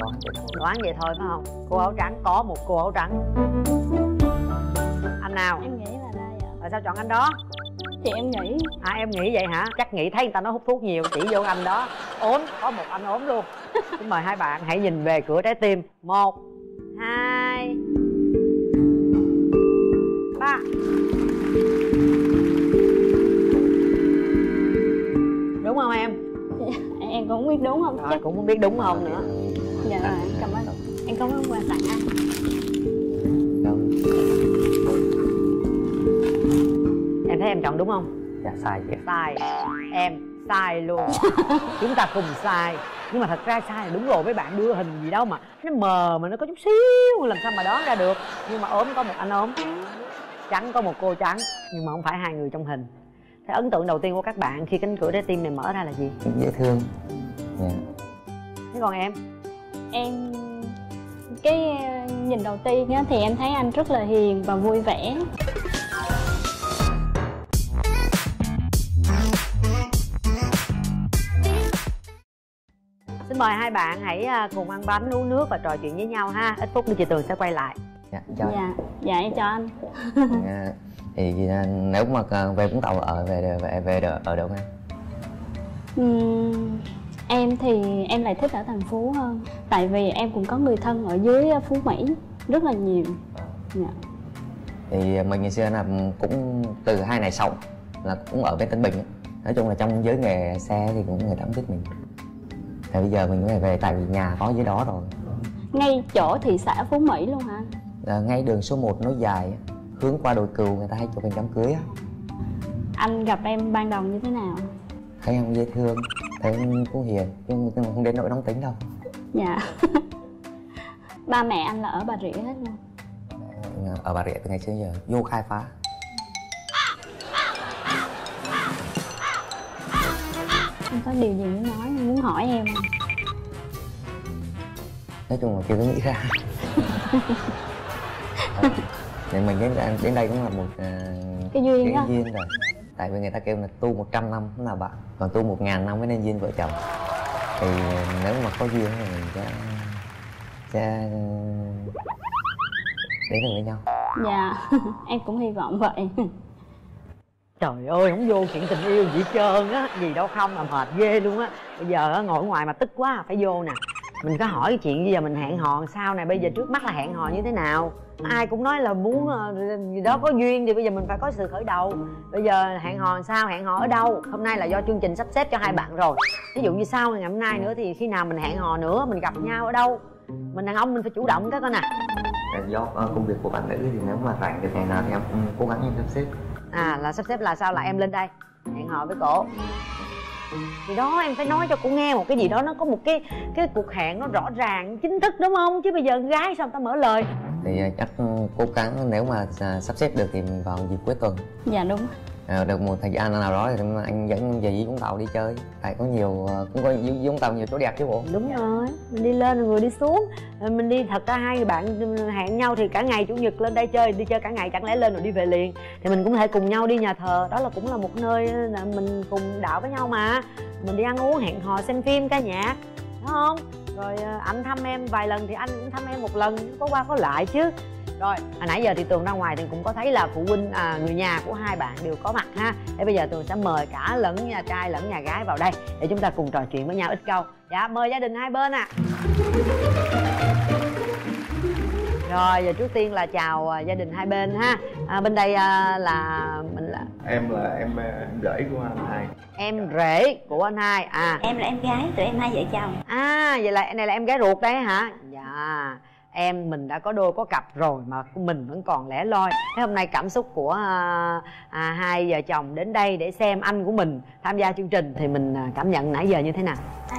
đoán vậy thôi phải không? Cô áo trắng, có một cô áo trắng. Anh nào? Em nghĩ là đây ạ. Tại sao chọn anh đó? Thì em nghĩ. À em nghĩ vậy hả? Chắc nghĩ thấy người ta nói hút thuốc nhiều, chỉ vô anh đó. Ốm, có một anh ốm luôn. Xin mời hai bạn hãy nhìn về cửa trái tim. 1, 2, 3. Đúng không em? Em cũng không biết đúng không? Chắc cũng không biết đúng không nữa. Dạ rồi, cảm ơn. Em cảm ơn quà tặng anh. Em thấy em chọn đúng không? Dạ sai chị. Sai. Em sai luôn. Chúng ta cùng sai. Nhưng mà thật ra sai là đúng rồi, mấy bạn đưa hình gì đâu mà nó mờ mà nó có chút xíu, làm sao mà đoán ra được. Nhưng mà ốm có một anh ốm, trắng có một cô trắng, nhưng mà không phải hai người trong hình. Thế ấn tượng đầu tiên của các bạn khi cánh cửa trái tim này mở ra là gì? Dễ thương. Yeah. Thế còn em? Em cái nhìn đầu tiên á, thì em thấy anh rất là hiền và vui vẻ. Xin mời hai bạn hãy cùng ăn bánh, uống nước và trò chuyện với nhau ha. Ít phút nữa chị Tường sẽ quay lại. Dạ, chào. Dạ, dạ em chào anh. Dạ. Thì nếu mà về Vũng Tàu ở về ở đâu em? Em thì em lại thích ở thành phố hơn, tại vì em cũng có người thân ở dưới Phú Mỹ rất là nhiều. Dạ. Thì mình ngày xưa là cũng từ 2 ngày sau là cũng ở bên Tân Bình. Nói chung là trong giới nghề xe thì cũng người ta cũng thích mình. Thì bây giờ mình cũng về tại vì nhà có dưới đó rồi. Ngay chỗ thị xã Phú Mỹ luôn hả? À, ngay đường số 1 nó dài, hướng qua đồi Cừu, người ta hay chụp hình đám cưới á. Anh gặp em ban đầu như thế nào? Thấy em dễ thương, thấy em cũng hiền, nhưng mà không đến nỗi nóng tính đâu. Dạ. Ba mẹ anh là ở Bà Rịa hết luôn? Ở Bà Rịa từ ngày xưa giờ, vô khai phá. Anh có điều gì muốn nói, muốn hỏi em không? Nói chung là chưa có nghĩ ra. Thì mình đến đây cũng là một cái duyên đó. Rồi. Tại vì người ta kêu là tu 100 năm cũng là bạn, còn tu 1000 năm mới nên duyên vợ chồng. Thì nếu mà có duyên thì mình sẽ đến được với nhau. Dạ, em cũng hy vọng vậy. Trời ơi, không vô chuyện tình yêu gì trơn á, gì đâu không mà mệt ghê luôn á. Bây giờ ngồi ngoài mà tức quá, phải vô nè. Mình có hỏi cái chuyện bây giờ mình hẹn hò sao này, bây giờ trước mắt là hẹn hò như thế nào? Ai cũng nói là muốn gì đó có duyên thì bây giờ mình phải có sự khởi đầu. Bây giờ hẹn hò sao, hẹn hò ở đâu? Hôm nay là do chương trình sắp xếp cho hai bạn rồi. Ví dụ như sau ngày hôm nay nữa thì khi nào mình hẹn hò nữa, mình gặp nhau ở đâu? Mình đàn ông mình phải chủ động cái coi nè. Do công việc của bạn nữ thì nếu mà rảnh được ngày nào thì em cố gắng em sắp xếp. À là sắp xếp là sao, là em lên đây hẹn hò với cổ. Thì đó em phải nói cho cô nghe một cái gì đó, nó có một cái cuộc hẹn nó rõ ràng chính thức đúng không? Chứ bây giờ con gái sao người ta mở lời. Thì chắc cố gắng nếu mà sắp xếp được thì mình vào dịp cuối tuần. Dạ đúng. Được một thời gian nào đó thì anh dẫn về Vũng Tàu đi chơi. Tại có nhiều, cũng có Vũng Tàu nhiều chỗ đẹp chứ bộ. Đúng rồi, mình đi lên rồi đi xuống. Mình đi, thật ra hai người bạn hẹn nhau thì cả ngày chủ nhật lên đây chơi, đi chơi cả ngày, chẳng lẽ lên rồi đi về liền. Thì mình cũng có thể cùng nhau đi nhà thờ, đó là cũng là một nơi là mình cùng đạo với nhau mà. Mình đi ăn uống, hẹn hò, xem phim, ca nhạc, đúng không? Rồi anh thăm em vài lần thì anh cũng thăm em một lần, có qua có lại chứ. Rồi, hồi nãy giờ thì Tường ra ngoài thì cũng có thấy là phụ huynh, người nhà của hai bạn đều có mặt ha. Để bây giờ Tường sẽ mời cả lẫn nhà trai lẫn nhà gái vào đây để chúng ta cùng trò chuyện với nhau ít câu. Dạ, mời gia đình hai bên ạ. Rồi, giờ trước tiên là chào gia đình hai bên ha. Bên đây là mình là em rể của anh hai. Em rể của anh hai à? Em là em gái, tụi em hai vợ chồng. À, vậy là này là em gái ruột đấy hả? Dạ. mình đã có đôi có cặp rồi mà mình vẫn còn lẻ loi. Thế hôm nay cảm xúc của hai vợ chồng đến đây để xem anh của mình tham gia chương trình thì mình cảm nhận nãy giờ như thế nào?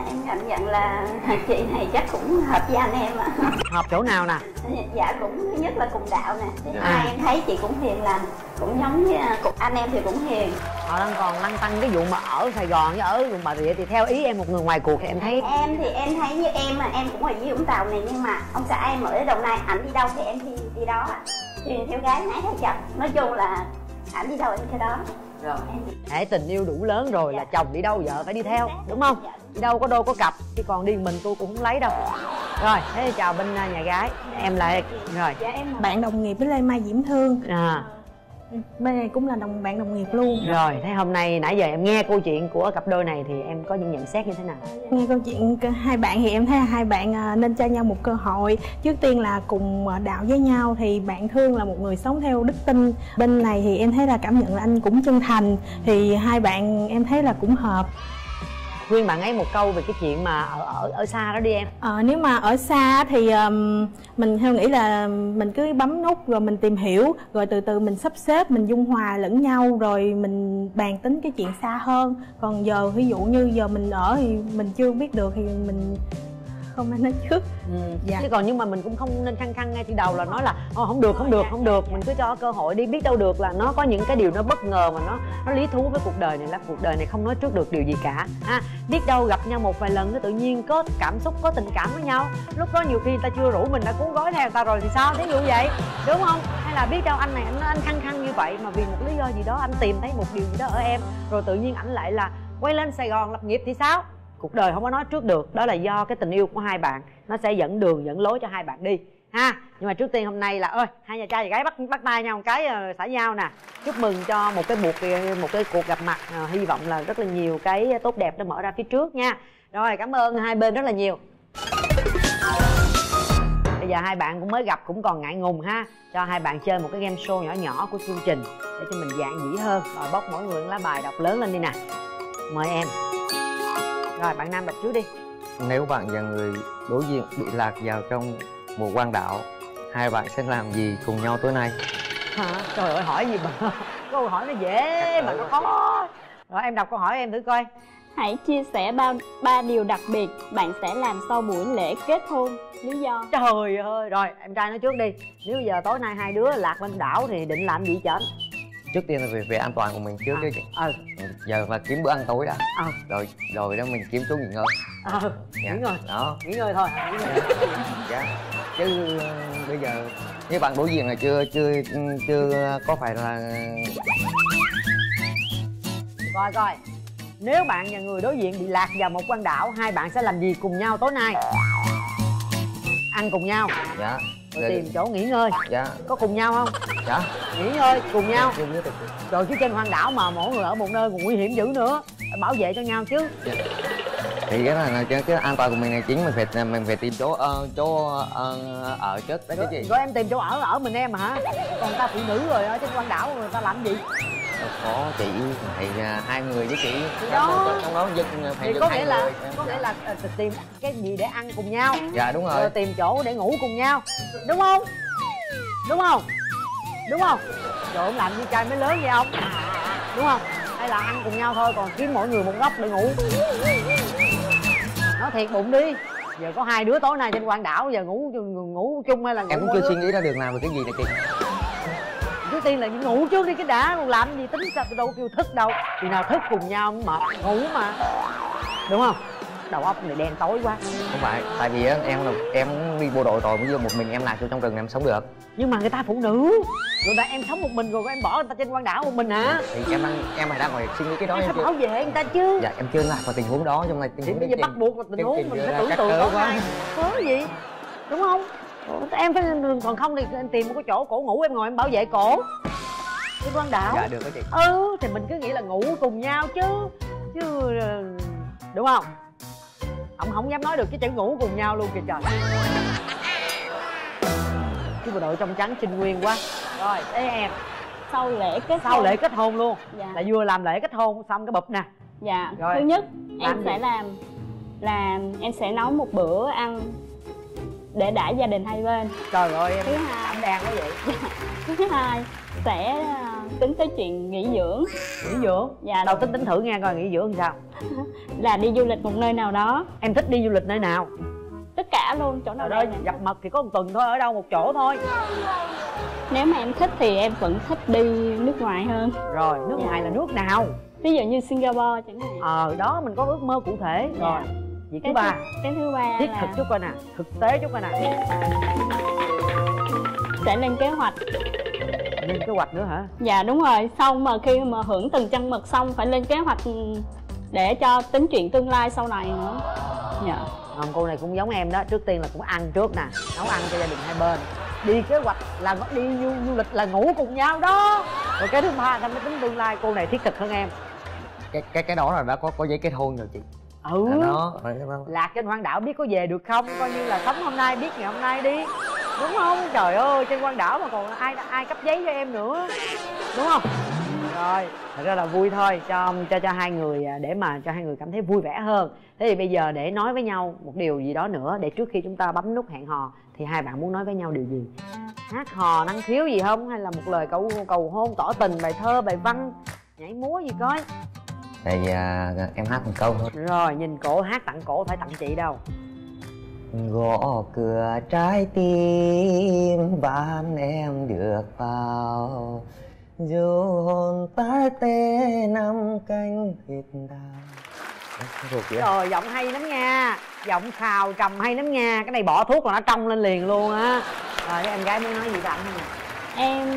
Em cảm nhận là chị này chắc cũng hợp với anh em ạ. Hợp chỗ nào nè? Dạ cũng thứ nhất là cùng đạo nè, thứ hai em thấy chị cũng hiền lành, cũng giống như anh em thì cũng hiền. Họ đang còn lăn tăn cái vụ mà ở Sài Gòn với ở vùng Bà Rịa thì theo ý em một người ngoài cuộc thì em thấy em thì em thấy như em mà em cũng ở dưới Vũng Tàu này, nhưng mà ông xã em ở Đồng Nai, ảnh đi đâu thì em đi đó ạ. Thì theo gái nãy thấy chồng, nói chung là ảnh đi đâu em theo đó. Rồi hãy tình yêu đủ lớn rồi là chồng đi đâu vợ phải đi theo, đúng không? Đi đâu có đôi có cặp, chứ còn đi mình tôi cũng không lấy đâu. Rồi, thế chào bên nhà gái. Em là rồi bạn đồng nghiệp với Lê Mai Diễm Thương. Bên này cũng là bạn đồng nghiệp luôn. Rồi, thế hôm nay nãy giờ em nghe câu chuyện của cặp đôi này thì em có những nhận xét như thế nào? Nghe câu chuyện hai bạn thì em thấy là hai bạn nên cho nhau một cơ hội. Trước tiên là cùng đạo với nhau thì bạn Thương là một người sống theo đức tin. Bên này thì em thấy là cảm nhận là anh cũng chân thành. Thì hai bạn em thấy là cũng hợp. Khuyên bạn ấy một câu về cái chuyện mà ở xa đó đi em. Nếu mà ở xa thì mình theo nghĩ là mình cứ bấm nút rồi mình tìm hiểu, rồi từ từ mình sắp xếp, mình dung hòa lẫn nhau, rồi mình bàn tính cái chuyện xa hơn. Còn giờ ví dụ như giờ mình ở thì mình chưa biết được thì mình không nên nói trước. Dạ. Chứ còn nhưng mà mình cũng không nên khăng khăng ngay từ đầu là nói là không được, mình cứ cho cơ hội đi, biết đâu được là nó có những cái điều nó bất ngờ mà nó lý thú với cuộc đời này, là cuộc đời này không nói trước được điều gì cả. Biết đâu gặp nhau một vài lần cái tự nhiên có cảm xúc, có tình cảm với nhau, lúc đó nhiều khi ta chưa rủ mình đã cuốn gói theo ta rồi thì sao, thí dụ vậy, đúng không? Hay là biết đâu anh này anh khăng khăng như vậy mà vì một lý do gì đó anh tìm thấy một điều gì đó ở em, rồi tự nhiên ảnh lại là quay lên Sài Gòn lập nghiệp thì sao? Cuộc đời không có nói trước được. Đó là do cái tình yêu của hai bạn, nó sẽ dẫn đường dẫn lối cho hai bạn đi ha. Nhưng mà trước tiên hôm nay là hai nhà trai và gái bắt tay nhau một cái xã giao nè, chúc mừng cho một cái cuộc gặp mặt. Hy vọng là rất là nhiều cái tốt đẹp đã mở ra phía trước nha. Rồi, cảm ơn hai bên rất là nhiều. Bây giờ hai bạn cũng mới gặp cũng còn ngại ngùng ha, cho hai bạn chơi một cái game show nhỏ nhỏ của chương trình để cho mình dạn dĩ hơn. Rồi bóc mỗi người lá bài đọc lớn lên đi nè, mời em. Rồi, bạn nam đọc trước đi. Nếu bạn và người đối diện bị lạc vào trong một quang đạo, hai bạn sẽ làm gì cùng nhau tối nay? Hả? Trời ơi, hỏi gì mà câu hỏi nó dễ mà nó khó. Rồi, em đọc câu hỏi em thử coi. Hãy chia sẻ ba điều đặc biệt bạn sẽ làm sau buổi lễ kết hôn. Lý do? Trời ơi. Rồi, em trai nói trước đi. Nếu bây giờ tối nay hai đứa lạc bên đảo thì định làm gì chứ? Trước tiên là về an toàn của mình trước chứ chị. Giờ là kiếm bữa ăn tối đã. Rồi đó mình kiếm chỗ nghỉ ngơi. Nghỉ ngơi thôi. Dạ. Chứ bây giờ như bạn đối diện là chưa có phải là coi. Nếu bạn và người đối diện bị lạc vào một quang đảo, hai bạn sẽ làm gì cùng nhau tối nay? Ăn cùng nhau. Dạ. Rồi tìm chỗ nghỉ ngơi. Dạ. Có cùng nhau không? Dạ. Nghỉ ngơi cùng nhau. Rồi chứ trên hoang đảo mà mỗi người ở một nơi còn nguy hiểm dữ nữa, bảo vệ cho nhau chứ. Dạ. Thì cái này cái an toàn của mình là chính, mình phải tìm chỗ ở trước đấy chứ gì. Rồi em tìm chỗ ở mình em hả? Còn ta phụ nữ rồi ở trên hoang đảo người ta làm gì? Có chị thì hai người với chị đó, trong đó phải có nghĩa là người. Có nghĩa là tìm cái gì để ăn cùng nhau. Dạ đúng rồi. Rồi tìm chỗ để ngủ cùng nhau, đúng không? Đúng không? Rồi ông làm như trai mới lớn vậy không? Đúng không? Hay là ăn cùng nhau thôi, còn kiếm mỗi người một góc để ngủ. Nói thiệt bụng đi, giờ có hai đứa tối nay trên quang đảo giờ ngủ chung hay là ngủ? Em cũng chưa suy nghĩ ra được nào về cái gì này chị. Trước tiên là ngủ trước đi cái đã, còn làm gì tính sao, đâu kêu thức đâu. Thì nào thức cùng nhau mà ngủ mà, đúng không? Đầu óc này đen tối quá. Không phải, tại vì em đi bộ đội rồi, bây giờ một mình em lạc vô trong rừng em sống được. Nhưng mà người ta phụ nữ rồi, là em sống một mình rồi em bỏ người ta trên quang đảo một mình hả? Thì em đang ngồi suy nghĩ cái đó. Em phải bảo vệ người ta chứ. Dạ em chưa lạc vào tình huống đó, trong này tình huống bây giờ bắt buộc là tình huống mình phải tưởng tượng quá. Cớ gì, đúng không? Em phải lên đường, còn không thì em tìm một cái chỗ cổ ngủ, em ngồi em bảo vệ cổ cái quang đảo. Dạ được đó chị. Thì mình cứ nghĩ là ngủ cùng nhau chứ đúng không? Ông không dám nói được cái chữ ngủ cùng nhau luôn kìa trời. Chứ bộ đội trong trắng trinh nguyên quá. Rồi thế em sau lễ kết hôn luôn. Dạ. Là vừa làm lễ kết hôn xong cái bụp nè. Dạ. Rồi. Thứ nhất em sẽ nấu một bữa ăn để đãi gia đình hai bên. Trời ơi em đang có vậy. Thứ hai sẽ tính tới chuyện nghỉ dưỡng. Nghỉ dưỡng? Dạ. Đầu tính thử nghe coi nghỉ dưỡng sao. Là đi du lịch một nơi nào đó. Em thích đi du lịch nơi nào? Tất cả luôn, chỗ nào đó gặp mật thì có một tuần thôi, ở đâu một chỗ thôi. Nếu mà em thích thì em vẫn thích đi nước ngoài hơn. Rồi, nước ngoài là nước nào? Ví dụ như Singapore chẳng hạn. Đó mình có ước mơ cụ thể. Rồi. Vậy thứ ba. Cái thứ ba thiết thực chút coi nè, thực tế chút coi nè. Sẽ lên kế hoạch. Lên kế hoạch nữa hả? Dạ đúng rồi, xong mà khi mà hưởng từng chân mật xong phải lên kế hoạch để cho tính chuyện tương lai sau này nữa. Dạ. Cô này cũng giống em đó, trước tiên là cũng ăn trước nè, nấu ăn cho gia đình hai bên. Đi kế hoạch là đi du lịch là ngủ cùng nhau đó. Rồi cái thứ ba là tính tương lai, cô này thiết thực hơn em. Cái đó là đã có giấy kết hôn rồi chị. Lạc trên hoang đảo biết có về được không, coi như là sống hôm nay biết ngày hôm nay đi, đúng không? Trời ơi, trên hoang đảo mà còn ai cấp giấy cho em nữa, đúng không? Rồi, thật ra là vui thôi, cho hai người, để mà cho hai người cảm thấy vui vẻ hơn. Thế thì bây giờ để nói với nhau một điều gì đó nữa, để trước khi chúng ta bấm nút hẹn hò, thì hai bạn muốn nói với nhau điều gì? Hát hò năng khiếu gì không, hay là một lời cầu hôn, tỏ tình, bài thơ, bài văn, nhảy múa gì coi? Tại em hát một câu thôi. Rồi, nhìn cổ hát tặng cổ, phải tặng chị đâu. Gõ cửa trái tim bạn em được vào, dù hồn ta tê năm canh thịt đào. Rồi, giọng hay lắm nha, giọng khào trầm hay lắm nha. Cái này bỏ thuốc là nó trong lên liền luôn á. Rồi, em gái muốn nói gì tặng không nè? Em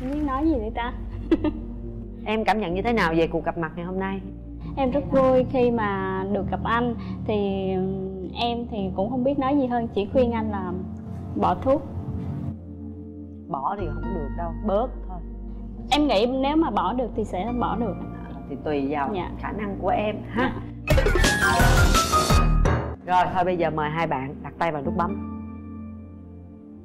biết nói gì vậy ta? Em cảm nhận như thế nào về cuộc gặp mặt ngày hôm nay? Em rất vui khi mà được gặp anh. Thì em thì cũng không biết nói gì hơn, chỉ khuyên anh là bỏ thuốc. Bỏ thì không được đâu, bớt thôi. Em nghĩ nếu mà bỏ được thì sẽ bỏ được. Thì tùy vào khả năng của em ha. Rồi thôi bây giờ mời hai bạn đặt tay vào nút bấm.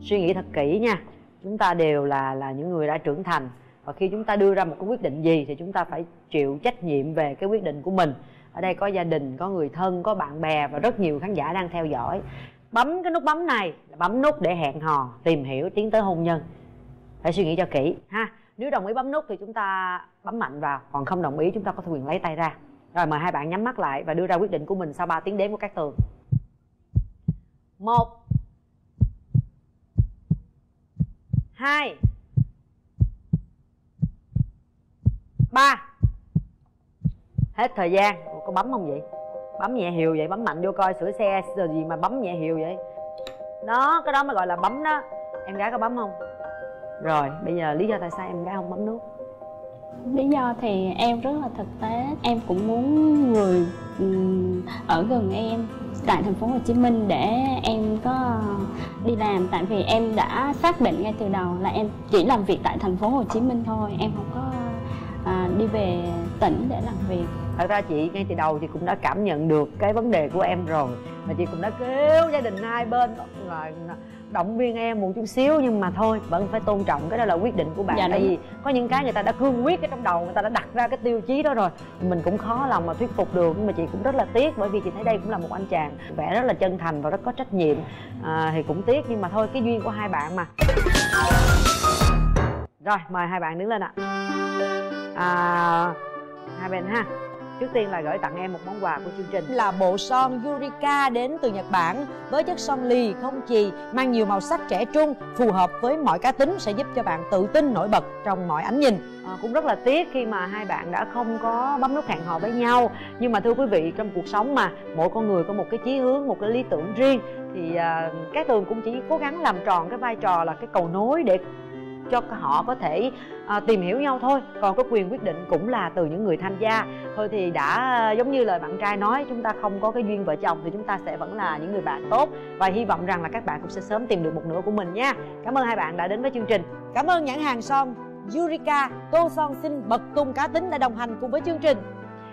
Suy nghĩ thật kỹ nha. Chúng ta đều là những người đã trưởng thành. Và khi chúng ta đưa ra một cái quyết định gì thì chúng ta phải chịu trách nhiệm về cái quyết định của mình. Ở đây có gia đình, có người thân, có bạn bè và rất nhiều khán giả đang theo dõi. Bấm cái nút bấm này là bấm nút để hẹn hò, tìm hiểu, tiến tới hôn nhân. Phải suy nghĩ cho kỹ ha. Nếu đồng ý bấm nút thì chúng ta bấm mạnh vào, còn không đồng ý chúng ta có quyền lấy tay ra. Rồi mời hai bạn nhắm mắt lại và đưa ra quyết định của mình sau 3 tiếng đếm của Cát Tường. 1 2 3. Hết thời gian. Ủa, có bấm không vậy? Bấm nhẹ hiều vậy, bấm mạnh vô coi, sửa xe rồi gì mà bấm nhẹ hiều vậy? Đó, cái đó mới gọi là bấm đó. Em gái có bấm không? Rồi, bây giờ lý do tại sao em gái không bấm nút? Lý do thì em rất là thực tế. Em cũng muốn người ở gần em tại thành phố Hồ Chí Minh để em có đi làm. Tại vì em đã xác định ngay từ đầu là em chỉ làm việc tại thành phố Hồ Chí Minh thôi. Em không có đi về tỉnh để làm việc. Thật ra chị ngay từ đầu thì cũng đã cảm nhận được cái vấn đề của em rồi, và chị cũng đã kêu gia đình hai bên rồi động viên em một chút xíu, nhưng mà thôi vẫn phải tôn trọng, cái đó là quyết định của bạn. Tại vì có những cái người ta đã cương quyết cái trong đầu, người ta đã đặt ra cái tiêu chí đó rồi, mình cũng khó lòng mà thuyết phục được. Nhưng mà chị cũng rất là tiếc, bởi vì chị thấy đây cũng là một anh chàng vẻ rất là chân thành và rất có trách nhiệm. Thì cũng tiếc, nhưng mà thôi, cái duyên của hai bạn mà. Rồi mời hai bạn đứng lên ạ. Hai bên ha. Trước tiên là gửi tặng em một món quà của chương trình là bộ son Eureka đến từ Nhật Bản, với chất son lì không chì, mang nhiều màu sắc trẻ trung, phù hợp với mọi cá tính, sẽ giúp cho bạn tự tin nổi bật trong mọi ánh nhìn. Cũng rất là tiếc khi mà hai bạn đã không có bấm nút hẹn hò với nhau. Nhưng mà thưa quý vị, trong cuộc sống mà mỗi con người có một cái chí hướng, một cái lý tưởng riêng, thì Cát Tường cũng chỉ cố gắng làm tròn cái vai trò là cái cầu nối để cho họ có thể tìm hiểu nhau thôi. Còn cái quyền quyết định cũng là từ những người tham gia. Thôi thì đã giống như lời bạn trai nói, chúng ta không có cái duyên vợ chồng thì chúng ta sẽ vẫn là những người bạn tốt. Và hy vọng rằng là các bạn cũng sẽ sớm tìm được một nửa của mình nha. Cảm ơn hai bạn đã đến với chương trình. Cảm ơn nhãn hàng son Eureka, tô son xinh bật tung cá tính đã đồng hành cùng với chương trình.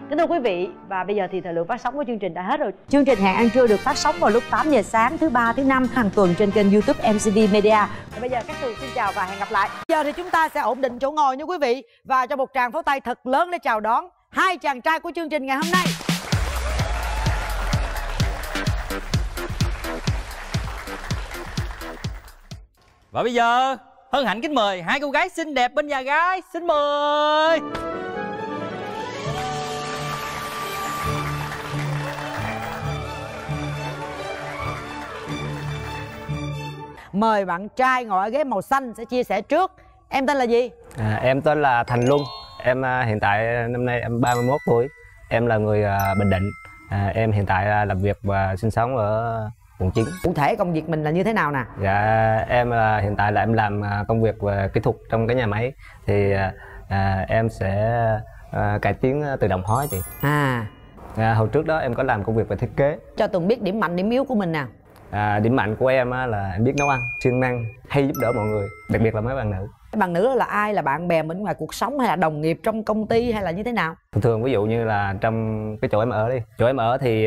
Kính thưa quý vị, và bây giờ thì thời lượng phát sóng của chương trình đã hết rồi. Chương trình Hẹn Ăn Trưa được phát sóng vào lúc 8 giờ sáng thứ Ba, thứ Năm hàng tuần trên kênh YouTube MCV Media. Và bây giờ Cát Tường xin chào và hẹn gặp lại. Giờ thì chúng ta sẽ ổn định chỗ ngồi nha quý vị, và cho một tràng pháo tay thật lớn để chào đón hai chàng trai của chương trình ngày hôm nay. Và bây giờ hân hạnh kính mời hai cô gái xinh đẹp bên nhà gái, xin mời. Mời bạn trai ngồi ở ghế màu xanh sẽ chia sẻ trước. Em tên là gì? Em tên là Thành Luân. Em hiện tại năm nay em 31 tuổi. Em là người Bình Định. Em hiện tại làm việc và sinh sống ở quận 9. Cụ thể công việc mình là như thế nào nè? Dạ, em hiện tại là em làm công việc về kỹ thuật trong cái nhà máy. Thì em sẽ cải tiến tự động hóa chị. Hồi trước đó em có làm công việc về thiết kế. Cho Tường biết điểm mạnh, điểm yếu của mình nào. Điểm mạnh của em là em biết nấu ăn, siêng năng, hay giúp đỡ mọi người, đặc biệt là mấy bạn nữ. Bạn nữ là ai? Là bạn bè bên ngoài cuộc sống hay là đồng nghiệp trong công ty hay là như thế nào? Thường ví dụ như là trong cái chỗ em ở đi. Chỗ em ở thì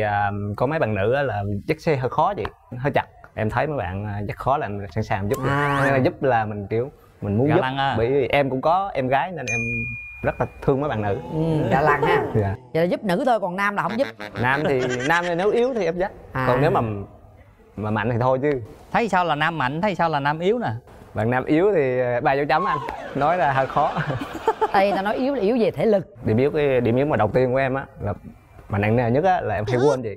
có mấy bạn nữ là dắt xe hơi khó chị, hơi chặt. Em thấy mấy bạn dắt khó là em sẵn sàng giúp. Nên là giúp là mình kiểu mình muốn giúp. Bởi vì em cũng có em gái nên em rất là thương mấy bạn nữ. Dạ lăng ha. Dạ. Vậy là giúp nữ thôi, còn nam là không giúp. Nam thì nếu yếu thì em dắt. Còn nếu mà mạnh thì thôi chứ. Thấy sao là nam mạnh, thấy sao là nam yếu nè. Bạn nam yếu thì 3 dấu chấm anh. Nói là hơi khó. Ê, ta nói yếu là yếu về thể lực. Điểm yếu mà đầu tiên của em á, là mà nặng nề nhất á, là em hay quên chị.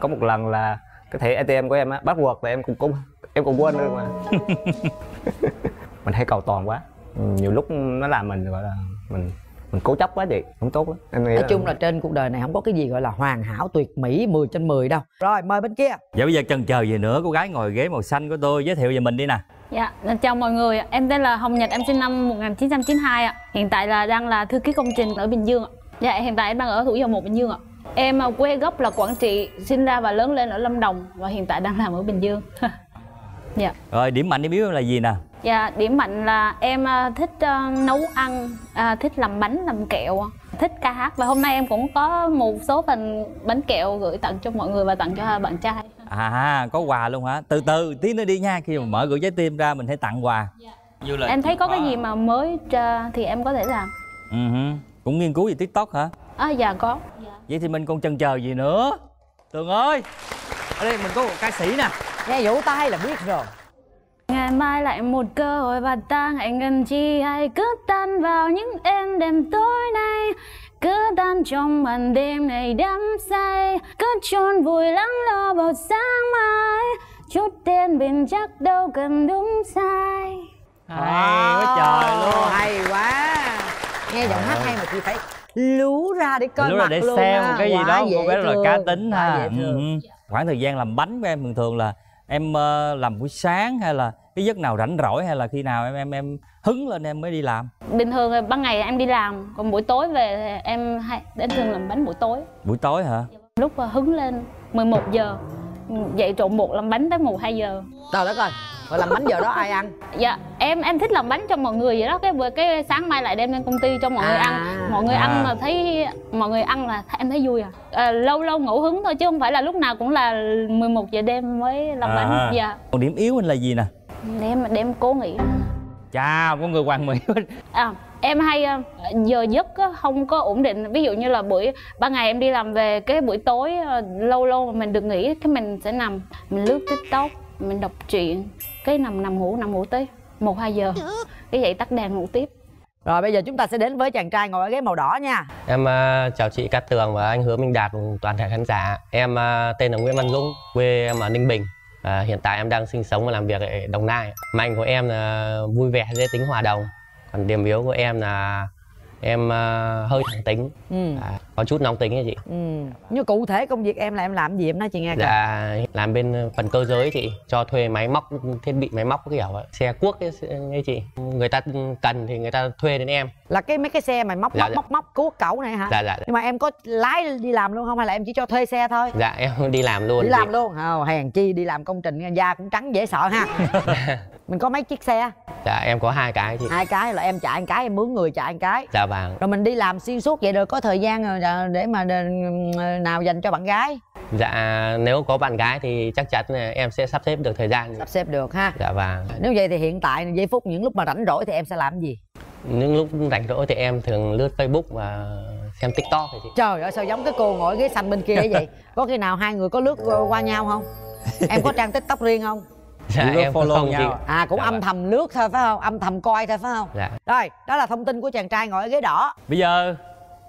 Có một lần là cái thẻ ATM của em á, password là em cũng quên luôn mà. Mình hay cầu toàn quá. Nhiều lúc nó làm mình gọi là mình cố chấp quá chị, không tốt lắm. Em nghĩ nói chung là trên cuộc đời này không có cái gì gọi là hoàn hảo tuyệt mỹ 10 trên 10 đâu. Rồi mời bên kia. Dạ bây giờ chần chờ gì nữa, cô gái ngồi ghế màu xanh của tôi giới thiệu về mình đi nè. Dạ, chào mọi người, em tên là Hồng Nhật, em sinh năm 1992 ạ. Hiện tại là đang là thư ký công trình ở Bình Dương ạ. Dạ, hiện tại em đang ở Thủ Dầu Một, Bình Dương ạ. Em quê gốc là Quảng Trị, sinh ra và lớn lên ở Lâm Đồng và hiện tại đang làm ở Bình Dương. Dạ. Rồi, điểm mạnh điểm yếu là gì nè? Dạ, điểm mạnh là em thích nấu ăn, thích làm bánh, làm kẹo, thích ca hát. Và hôm nay em cũng có một số phần bánh kẹo gửi tặng cho mọi người và tặng cho bạn trai. Có quà luôn hả? Từ từ, tí nữa đi nha. Khi mà mở gửi trái tim ra mình hãy tặng quà. Em thấy có cái gì mà mới thì em có thể làm. Cũng nghiên cứu về TikTok hả? Dạ có. Vậy thì mình còn chần chờ gì nữa? Tường ơi, ở đây mình có một ca sĩ nè. Nghe vỗ tay là biết rồi. Ngày mai lại một cơ hội và ta hãy ngần chi, hãy cứ tan vào những êm đêm tối nay, cứ tan trong màn đêm này đắm say, cứ trôn vùi lắng lo vào sáng mai, chút tên bình chắc đâu cần đúng sai. Hay quá trời luôn, hay quá. Nghe giọng hát hay mà chị phải lú ra để coi mặt để luôn xem ha. Cái gì đó cô bé rất là cá tính ha. Khoảng thời gian làm bánh của em thường là em làm buổi sáng hay là cái giấc nào rảnh rỗi hay là khi nào em hứng lên em mới đi làm? Bình thường ban ngày em đi làm, còn buổi tối về em thường làm bánh buổi tối. Buổi tối hả? Lúc hứng lên 11 giờ dậy trộn bột làm bánh tới 1-2 giờ. Trời đất ơi, rồi làm bánh giờ đó ai ăn? Dạ em thích làm bánh cho mọi người vậy đó, cái sáng mai lại đem lên công ty cho mọi người ăn. Mọi người ăn mà thấy mọi người ăn là em thấy vui. Lâu lâu ngẫu hứng thôi chứ không phải là lúc nào cũng là 11 giờ đêm mới làm bánh. Dạ. Còn điểm yếu anh là gì nè? Để em cố nghĩ. Chà, có người hoàng mỹ. Em hay giờ giấc không có ổn định, ví dụ như là ban ngày em đi làm về, cái buổi tối lâu lâu mình được nghỉ cái mình sẽ nằm mình lướt TikTok, mình đọc truyện, cái nằm ngủ tới 1-2 giờ, cái dậy tắt đèn ngủ tiếp. Rồi bây giờ chúng ta sẽ đến với chàng trai ngồi ở ghế màu đỏ nha. Em chào chị Cát Tường và anh Hứa Minh Đạt, toàn thể khán giả. Em tên là Nguyễn Văn Dũng, quê em ở Ninh Bình. Hiện tại em đang sinh sống và làm việc ở Đồng Nai. Mạnh của em là vui vẻ, dễ tính, hòa đồng. Còn điểm yếu của em là em hơi thẳng tính, có chút nóng tính nha chị. Nhưng cụ thể công việc em là em làm gì em nói chị nghe coi. Dạ, làm bên phần cơ giới chị, cho thuê máy móc, thiết bị máy móc kiểu vậy. Xe cuốc nghe chị, người ta cần thì người ta thuê đến em. Là mấy cái xe mà móc cuốc cẩu này hả? Dạ. Nhưng mà em có lái đi làm luôn không hay là em chỉ cho thuê xe thôi? Dạ em đi làm luôn. Đi làm luôn, hèn chi đi làm công trình da cũng trắng dễ sợ ha. Mình có mấy chiếc xe? Dạ em có 2 cái chị. 2 cái là em chạy 1 cái, em mướn người chạy 1 cái. Dạ vâng. Rồi mình đi làm xuyên suốt vậy rồi có thời gian để mà nào dành cho bạn gái? Dạ nếu có bạn gái thì chắc chắn em sẽ sắp xếp được thời gian. Sắp xếp được ha. Dạ vâng. Nếu vậy thì hiện tại giây phút những lúc mà rảnh rỗi thì em sẽ làm gì? Những lúc rảnh rỗi thì em thường lướt Facebook và xem TikTok thì chị. Trời ơi sao giống cái cô ngồi ghế xanh bên kia vậy? Có khi nào hai người có lướt qua nhau không? Em có trang TikTok riêng không? Dạ, em follow nhau. À, cũng âm thầm lướt thôi phải không? Âm thầm coi thôi phải không? Dạ. Rồi, đó là thông tin của chàng trai ngồi ở ghế đỏ. Bây giờ,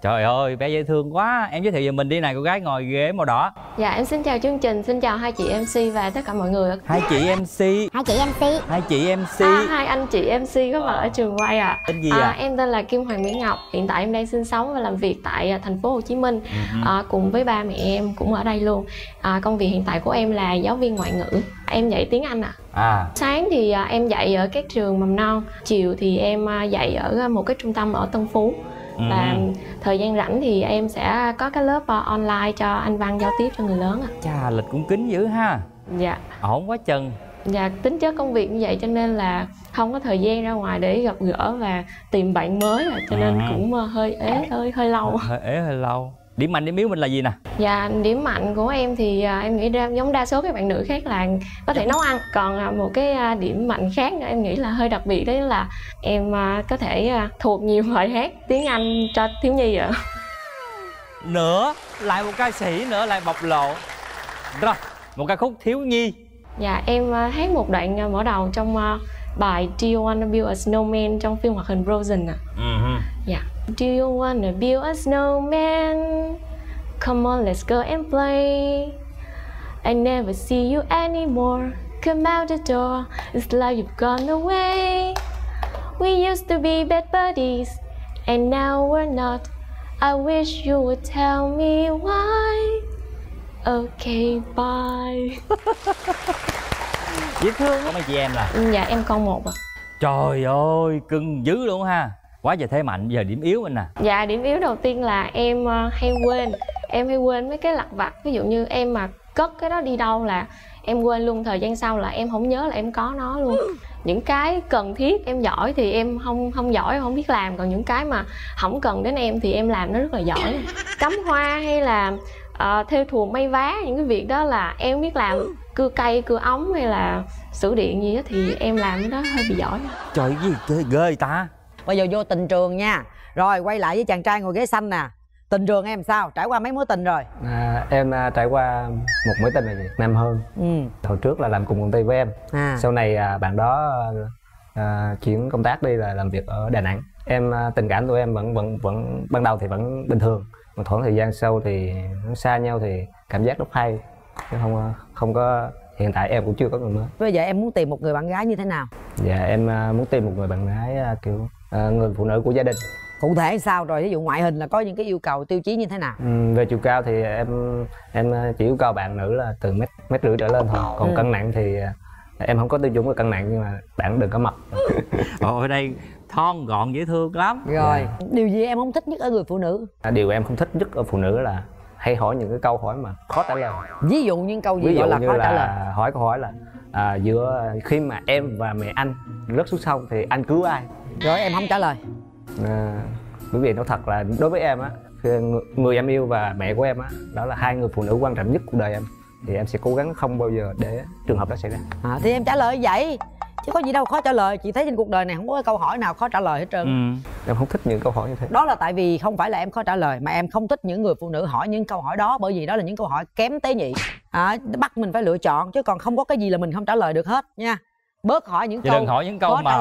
trời ơi, bé dễ thương quá. Em giới thiệu về mình đi này, cô gái ngồi ghế màu đỏ. Dạ, em xin chào chương trình, xin chào hai chị MC và tất cả mọi người. Hai chị MC. Hai chị MC. Hai chị MC. À, hai anh chị MC có mặt ở trường quay ạ. Tên gì ạ? Em tên là Kim Hoàng Mỹ Ngọc. Hiện tại em đang sinh sống và làm việc tại thành phố Hồ Chí Minh. Cùng với ba mẹ em cũng ở đây luôn. Công việc hiện tại của em là giáo viên ngoại ngữ. Em dạy tiếng Anh ạ. Sáng thì em dạy ở các trường mầm non. Chiều thì em dạy ở một cái trung tâm ở Tân Phú. Và thời gian rảnh thì em sẽ có cái lớp online cho anh Văn giao tiếp cho người lớn. Chà, lịch cũng kín dữ ha. Dạ. Ổn quá chừng. Dạ, tính chất công việc như vậy cho nên là không có thời gian ra ngoài để gặp gỡ và tìm bạn mới. Cho nên cũng hơi lâu. Điểm mạnh, điểm yếu mình là gì nè? Dạ, điểm mạnh của em thì em nghĩ giống đa số các bạn nữ khác là có thể nấu ăn. Còn một cái điểm mạnh khác em nghĩ là hơi đặc biệt, đấy là em có thể thuộc nhiều bài hát tiếng Anh cho thiếu nhi ạ. Nữa, lại một ca sĩ nữa, lại bộc lộ. Rồi, một ca khúc thiếu nhi. Dạ, em hát một đoạn mở đầu trong bài Do You Wanna Build a Snowman trong phim hoạt hình Frozen ạ. Dạ. Do you wanna build a snowman? Come on, let's go and play. I never see you anymore. Come out the door, it's like you've gone away. We used to be bad buddies, and now we're not. I wish you would tell me why. Okay, bye. Dễ thương lắm. Mấy chị em là? Dạ, em con một ạ. Trời ơi, cưng dữ luôn ha. Quá giờ thế mạnh, giờ điểm yếu anh nè. Dạ, điểm yếu đầu tiên là em hay quên. Em hay quên mấy cái lặt vặt. Ví dụ như em mà cất cái đó đi đâu là em quên luôn. Thời gian sau là em không nhớ là em có nó luôn. Những cái cần thiết em giỏi thì em không giỏi, em không biết làm. Còn những cái mà không cần đến em thì em làm nó rất là giỏi. Cắm hoa hay là theo thùa may vá, những cái việc đó là em biết làm. Cưa cây, cưa ống hay là sửa điện gì đó thì em làm cái đó hơi bị giỏi. Trời gì chơi ghê ta. Bây giờ vô tình trường nha. Rồi quay lại với chàng trai ngồi ghế xanh nè. Tình trường em sao? Trải qua mấy mối tình rồi? Em trải qua một mối tình là gì? Nam hơn. Hồi trước là làm cùng công ty với em. Sau này bạn đó chuyển công tác đi là làm việc ở Đà Nẵng. Em tình cảm của em vẫn ban đầu thì vẫn bình thường. Một khoảng thời gian sau thì xa nhau thì cảm giác rất hay. Không có. Hiện tại em cũng chưa có người mới. Bây giờ em muốn tìm một người bạn gái như thế nào? Dạ, em muốn tìm một người bạn gái kiểu người phụ nữ của gia đình. Cụ thể sao rồi? Ví dụ ngoại hình là có những cái yêu cầu tiêu chí như thế nào? Về chiều cao thì em chỉ yêu cầu bạn nữ là từ mét rưỡi trở lên thôi. Còn cân nặng thì em không có tiêu chuẩn về cân nặng, nhưng mà bạn đừng có mập. Ở đây thon gọn dễ thương lắm. Rồi, điều gì em không thích nhất ở người phụ nữ? Điều em không thích nhất ở phụ nữ là hay hỏi những cái câu hỏi mà khó trả lời. Ví dụ những câu gì? Ví dụ gọi là khó trả lời. Hỏi câu hỏi là giữa khi mà em và mẹ anh rớt xuống sông thì anh cứu ai? Rồi em không trả lời. Bởi vì nói thật là đối với em á, người em yêu và mẹ của em á, đó là hai người phụ nữ quan trọng nhất cuộc đời em. Thì em sẽ cố gắng không bao giờ để trường hợp đó xảy ra. Thì em trả lời vậy chứ có gì đâu khó trả lời. Chị thấy trên cuộc đời này không có câu hỏi nào khó trả lời hết trơn. Em không thích những câu hỏi như thế. Đó là tại vì không phải là em khó trả lời, mà em không thích những người phụ nữ hỏi những câu hỏi đó. Bởi vì đó là những câu hỏi kém tế nhị, bắt mình phải lựa chọn. Chứ còn không có cái gì là mình không trả lời được hết nha. Bớt hỏi những câu, đừng hỏi những câu mà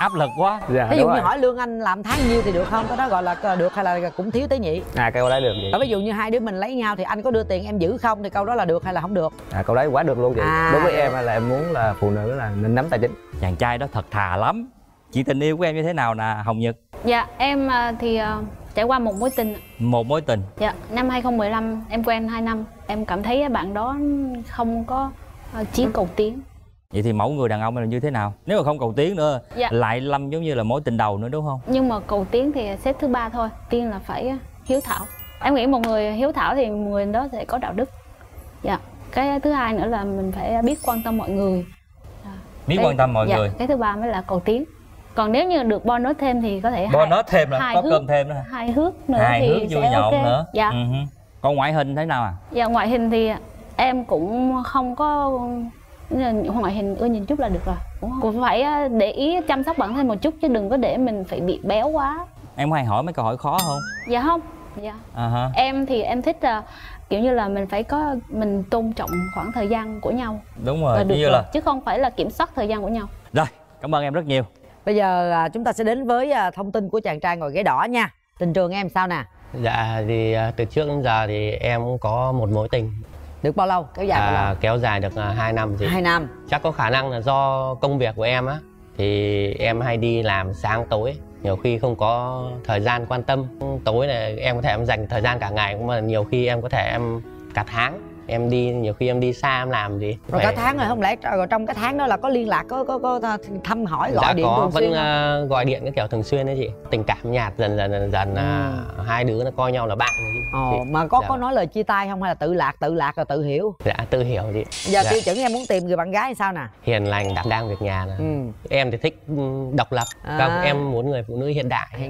áp lực quá. Dạ, ví dụ như hỏi lương anh làm tháng nhiêu thì được không? Cái đó gọi là được hay là cũng thiếu tế nhị. Câu đấy được vậy. Ví dụ như hai đứa mình lấy nhau thì anh có đưa tiền em giữ không, thì câu đó là được hay là không được? Câu đấy quá được luôn vậy. Đối với em là em muốn là phụ nữ là nên nắm tài chính. Chàng trai đó thật thà lắm. Chị tình yêu của em như thế nào nè Hồng Nhật? Dạ, em thì trải qua một mối tình. Một mối tình? Dạ, năm 2015 em quen 2 năm. Em cảm thấy bạn đó không có chí cầu tiến. Vậy thì mẫu người đàn ông là như thế nào? Nếu mà không cầu tiến nữa, lại lâm giống như là mối tình đầu nữa đúng không? Nhưng mà cầu tiến thì xếp thứ ba thôi. Tiên là phải hiếu thảo. Em nghĩ một người hiếu thảo thì người đó sẽ có đạo đức. Dạ. Cái thứ hai nữa là mình phải biết quan tâm mọi người. Biết quan tâm mọi người. Cái thứ ba mới là cầu tiến. Còn nếu như được bonus thêm thì có thể bonus thêm là có cơm thêm nữa. Hài hước nữa thì vui nhộn nữa. Dạ. Còn ngoại hình thế nào? Dạ, ngoại hình thì em cũng không có. Ngoại hình ưa nhìn chút là được rồi. Cũng phải để ý chăm sóc bản thân một chút, chứ đừng có để mình phải bị béo quá. Em hay hỏi mấy câu hỏi khó không? Dạ không. Dạ. Em thì em thích kiểu như là mình phải có, mình tôn trọng khoảng thời gian của nhau. Đúng rồi, như là chứ không phải là kiểm soát thời gian của nhau. Rồi, cảm ơn em rất nhiều. Bây giờ chúng ta sẽ đến với thông tin của chàng trai ngồi ghế đỏ nha. Tình trường em sao nè? Dạ thì từ trước đến giờ thì em cũng có một mối tình. Được bao lâu? Kéo dài bao lâu? Kéo dài được 2 năm thì 2 năm. Chắc có khả năng là do công việc của em á, thì em hay đi làm sáng tối, nhiều khi không có thời gian quan tâm. Tối này em có thể em dành thời gian cả ngày, cũng mà nhiều khi em có thể em cả tháng em đi, nhiều khi em đi xa em làm gì rồi cả tháng rồi, không lẽ rồi trong cái tháng đó là có liên lạc, có thăm hỏi, gọi điện thường xuyên không? Gọi điện cái kiểu thường xuyên đấy chị. Tình cảm nhạt dần dần hai đứa nó coi nhau là bạn đấy. Mà có nói lời chia tay không hay là tự lạc rồi tự hiểu? Dạ tự hiểu chị. Giờ tiêu chuẩn em muốn tìm người bạn gái hay sao nè? Hiền lành, đảm đang việc nhà nè. Em thì thích độc lập, em muốn người phụ nữ hiện đại.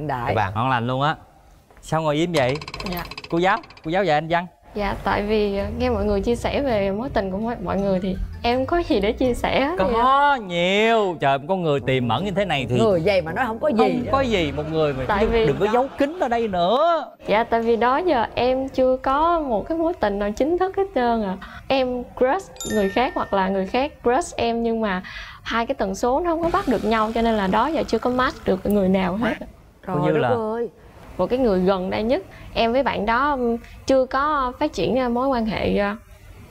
Ngon lành luôn á. Sao ngồi im vậy? Dạ. Cô giáo dạy anh văn. Dạ, tại vì nghe mọi người chia sẻ về mối tình của mọi người thì em có gì để chia sẻ. Có nhiều, trời, có người tìm mẫn như thế này thì người vậy mà nói không có gì. Không có gì một người mà tại vì... đừng có giấu kín ở đây nữa. Dạ, tại vì đó giờ em chưa có một cái mối tình nào chính thức hết trơn à. Em crush người khác hoặc là người khác crush em, nhưng mà hai cái tần số nó không có bắt được nhau, cho nên là đó giờ chưa có match được người nào hết. Trời đất ơi. Một cái người gần đây nhất, em với bạn đó chưa có phát triển mối quan hệ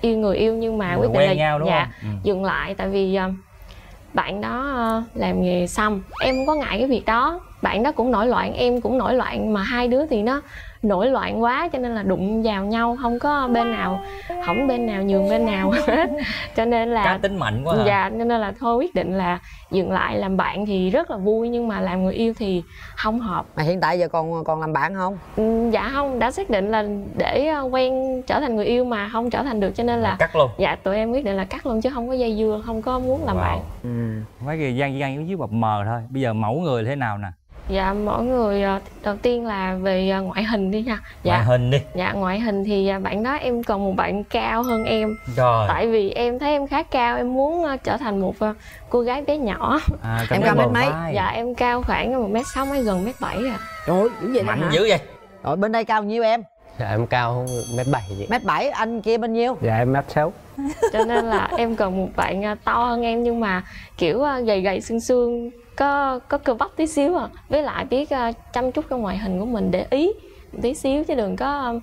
yêu người yêu, nhưng mà quyết định là dừng lại. Tại vì bạn đó làm nghề xăm, em không có ngại cái việc đó. Bạn đó cũng nổi loạn, em cũng nổi loạn, mà hai đứa thì nó nổi loạn quá, cho nên là đụng vào nhau, không có bên nào hỏng bên nào nhường bên nào hết. Cho nên là cá tính mạnh quá hả? Dạ, cho nên là thôi quyết định là dừng lại. Làm bạn thì rất là vui, nhưng mà làm người yêu thì không hợp. Mà hiện tại giờ còn làm bạn không? Dạ không, đã xác định là để quen trở thành người yêu mà không trở thành được, cho nên là cắt luôn. Dạ, tụi em quyết định là cắt luôn chứ không có dây dưa, không có muốn làm bạn. Mấy cái gian dưới bập mờ thôi. Bây giờ mẫu người thế nào nè? Dạ, mỗi người đầu tiên là về ngoại hình đi nha. Dạ. Ngoại hình đi. Dạ, ngoại hình thì bạn đó em còn một bạn cao hơn em. Rồi. Tại vì em thấy em khá cao, em muốn trở thành một cô gái bé nhỏ. Em cao mét mấy? Dạ, em cao khoảng 1m6 mấy, gần 1m7 à. Trời ơi, mạnh dữ vậy. Rồi, bên đây cao nhiêu em? Dạ, em cao 1m7 vậy. 1m7, anh kia bao nhiêu? Dạ, em 1m6. Cho nên là em cần một bạn to hơn em, nhưng mà kiểu gầy xương, có cơ bắp tí xíu à, với lại biết chăm chút cái ngoại hình của mình, để ý tí xíu chứ đừng có